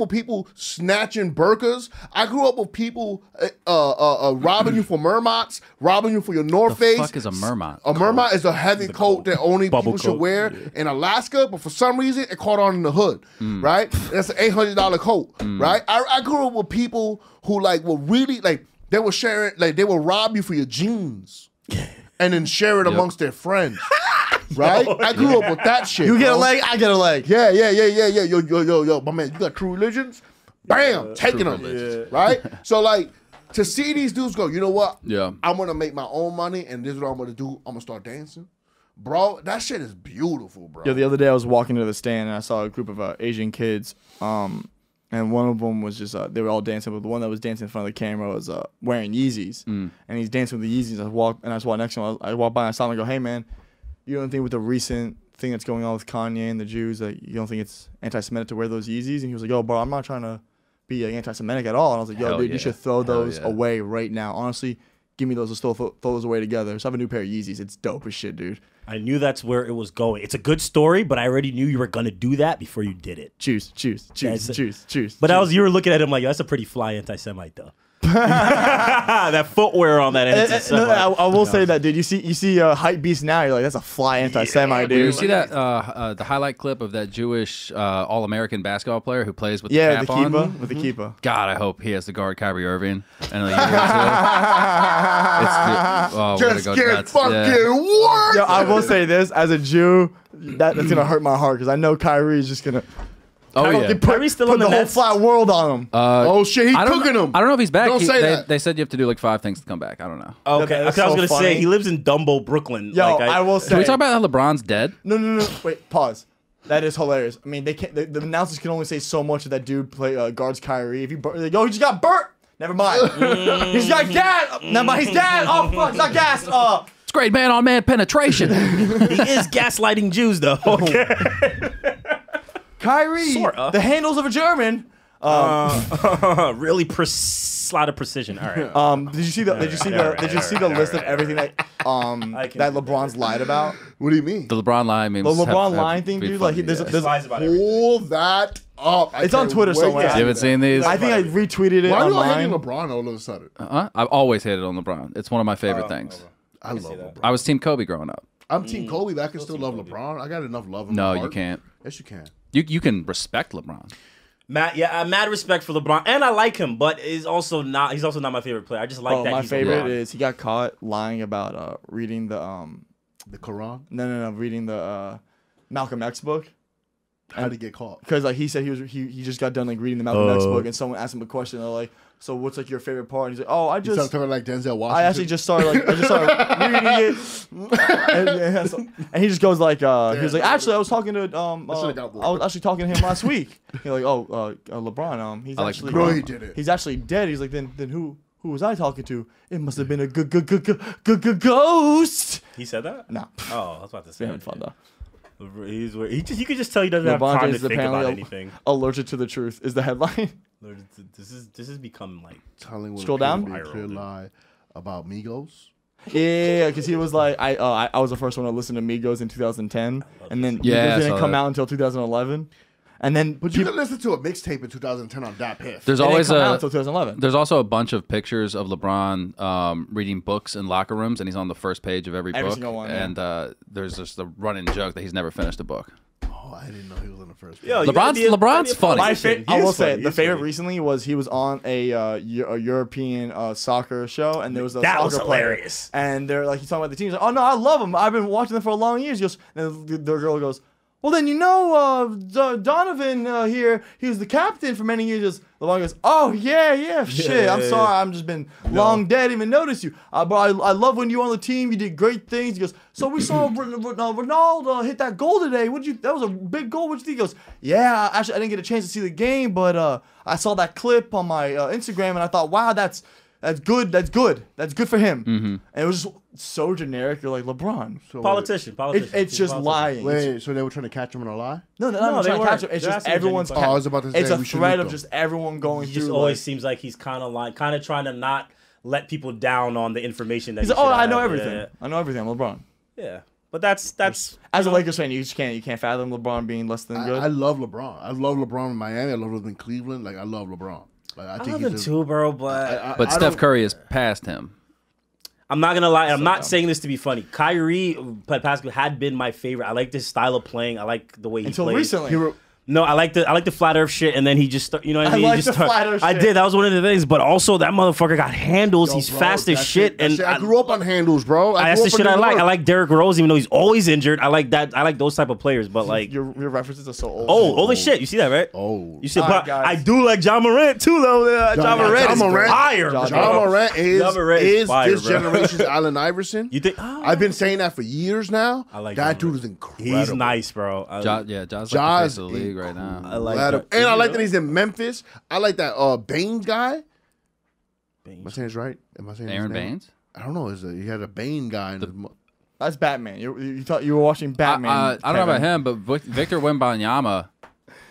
with people snatching burkas. I grew up with people robbing you for mermots, robbing you for your North Face. What the fuck is a mermot? A mermot is a heavy coat that only people should wear in Alaska, but for some reason it caught on in the hood, right? That's an $800 coat, right? I grew up with people who like were really like they were sharing, like they would rob you for your jeans and then share it amongst their friends. Right? Yo, I grew up with that shit. You get a leg, I get a leg. Yeah. Yo, my man, you got True Religions? Bam, taking them. Yeah. Right? So, like, to see these dudes go, you know what? Yeah. I'm going to make my own money, and this is what I'm going to do. I'm going to start dancing. Bro, that shit is beautiful, bro. Yeah, the other day I was walking to the stand, and I saw a group of Asian kids, and one of them was just, they were all dancing, but the one that was dancing in front of the camera was wearing Yeezys, and he's dancing with the Yeezys. I just walked next to him. I walked by, and I saw him, and I go, hey, man, you don't think with the recent thing that's going on with Kanye and the Jews, like you don't think it's anti-Semitic to wear those Yeezys? And he was like, yo, bro, I'm not trying to be like, anti-Semitic at all. And I was like, yo, dude, you should throw those away right now. Honestly, give me those. Let's throw those away together. So I have a new pair of Yeezys. It's dope as shit, dude. I knew that's where it was going. It's a good story, but I already knew you were going to do that before you did it. Choose. But you were looking at him like, yo, that's a pretty fly anti-Semite, though. That footwear on that anti-Semite. I will say that, dude. You see hype beast now. You're like, that's a fly anti-Semite, dude. You see that the highlight clip of that Jewish all-American basketball player who plays with the cap on? With the kippah. God, I hope he has to guard Kyrie Irving. And like, just get fucking worse. Yo, I will say this as a Jew, that's gonna hurt my heart because I know Kyrie is just gonna. Oh yeah, Kyrie's still on the whole flat world on him. Oh shit, he's cooking him. I don't know if he's back. They said you have to do like 5 things to come back. I don't know. Okay, because I was gonna say he lives in Dumbo, Brooklyn. Yo, like I will say. Can we talk about how LeBron's dead? No. Wait, pause. That is hilarious. I mean, they can't. The announcers can only say so much of that dude guards Kyrie. If you like, yo, he just got burnt. Never mind. He's got gas. Never mind. He's dead. Oh fuck, he's not gassed. It's great man on man penetration. He is gaslighting Jews though. Okay. Kyrie, the handles of a German. Really lot of precision. All right. Did you see the? Did you see the list of everything that LeBron's lied about? What do you mean? The LeBron lie. The LeBron lying thing, dude. Like, there's lies about everything. Pull that up. It's on Twitter somewhere. You haven't seen these? I think I retweeted it. Why are you hating LeBron all of a sudden? I've always hated on LeBron. It's one of my favorite things. I love LeBron. I was Team Kobe growing up. I'm Team Kobe, but I can still love LeBron. I got enough love in my heart. No, you can't. Yes, you can. You can respect LeBron. Mad respect for LeBron, and I like him, but he's also not my favorite player. I just like that. My favorite is he got caught lying about reading the Quran. No, reading the Malcolm X book. How did he get caught? Because like he said he just got done like reading the Malcolm X book, and someone asked him a question. They're like, "So what's like your favorite part?" And he's like, "Oh, I just started like Denzel Washington. I just started reading it, and he just goes like, he was like, actually, I was talking to him last week. He's like, oh, LeBron, he's actually he's actually dead. He's like, then who was I talking to? It must have been a ghost. He said that? No. Oh, I was about to say. We're having fun though. You could just tell he doesn't have time to think about anything. Allergic to the truth is the headline. This has become like Hollywood. Scroll down. Clear lie about Migos. Yeah, because he was like, I was the first one to listen to Migos in 2010, and then Migos didn't come out until 2011, and then you can listen to a mixtape in 2010 on .piff. There's always out until 2011. There's also a bunch of pictures of LeBron reading books in locker rooms, and he's on the first page of every book. One, and there's just the running joke that he's never finished a book. Oh, I didn't know he was in the first. Yo, LeBron's funny. I will say the favorite recently was he was on a European soccer show, and there was a soccer player, and they're like he's talking about the team. He's like, oh no, I love him. I've been watching them for a long years. He goes, and the girl goes, well then you know Donovan here. He was the captain for many years. LeBron goes, oh yeah, shit. I'm sorry, I'm just been long dead. Even notice you, but I love when you were on the team. You did great things. He goes, so we saw Ronaldo hit that goal today. That was a big goal. What you think? He goes, yeah. Actually, I didn't get a chance to see the game, but I saw that clip on my Instagram, and I thought, wow, that's good for him. Mm-hmm. And it was just so generic. You're like, LeBron. So politician. It's just lying. Wait, so they were trying to catch him in a lie? No, they weren't trying to catch him. It's just everyone's... It's a threat of just everyone going through. He just always seems like he's kind of lying, kind of trying to not let people down on the information that he's... Oh, I know everything. Yeah. I know everything. I'm LeBron. Yeah. But that's as a Lakers fan, you just can't fathom LeBron being less than good. I love LeBron. I love LeBron in Miami. I love him in Cleveland. Like, I love LeBron. Like, I think love him too, bro, but Steph Curry is past him. I'm not gonna lie. I'm not saying this to be funny. Kyrie Palaszek had been my favorite. I like his style of playing. I like the way he played. Until recently. No, I like the flat earth shit, and then he just you know what I mean. I did. That was one of the things. But also, that motherfucker got handles. Yo, he's fast as shit. And I grew up on handles, bro. That's the shit I like. I like Derrick Rose, even though he's always injured. I like that. I like those type of players. But like your references are so old. Holy shit! You see that, right? Oh, you see. But I do like John Morant too, though. John Morant is fire. This generation's Allen Iverson. You think? I've been saying that for years now. I like that dude is incredible. He's nice, bro. Yeah, John's league right now. I like that. And I like that he's in Memphis. I like that Baines guy. Am I saying it's right? Am I saying Aaron Baines? I don't know. He had a Bane guy. That's Batman. You thought you were watching Batman. I don't know about him, but Victor Wembanyama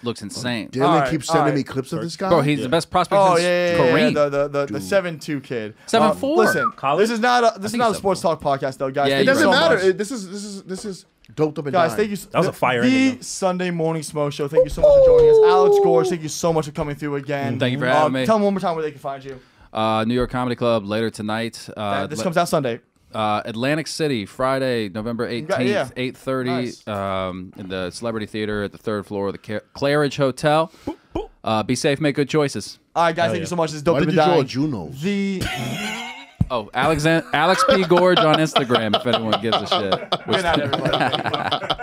looks insane. Dylan keeps sending me clips of this guy. Bro, he's the best prospect. Oh yeah, the 7'2" kid, 7'4". Listen, this is not a sports talk podcast though, guys. It doesn't matter. This is Doped Up and Dying. Guys, thank you. That was a fire ending. The Sunday Morning Smoke Show. Thank you so much for joining us. Alex Gorge, thank you so much for coming through again. Thank you for having me. Tell them one more time where they can find you. New York Comedy Club later tonight. This comes out Sunday. Atlantic City, Friday, November 18th, 8:30, in the Celebrity Theater at the 3rd floor of the Claridge Hotel. Be safe, make good choices. All right, guys, thank you so much. This is Doped Up and Dying. Alex P. Gorge on Instagram if anyone gives a shit. Good night, everybody.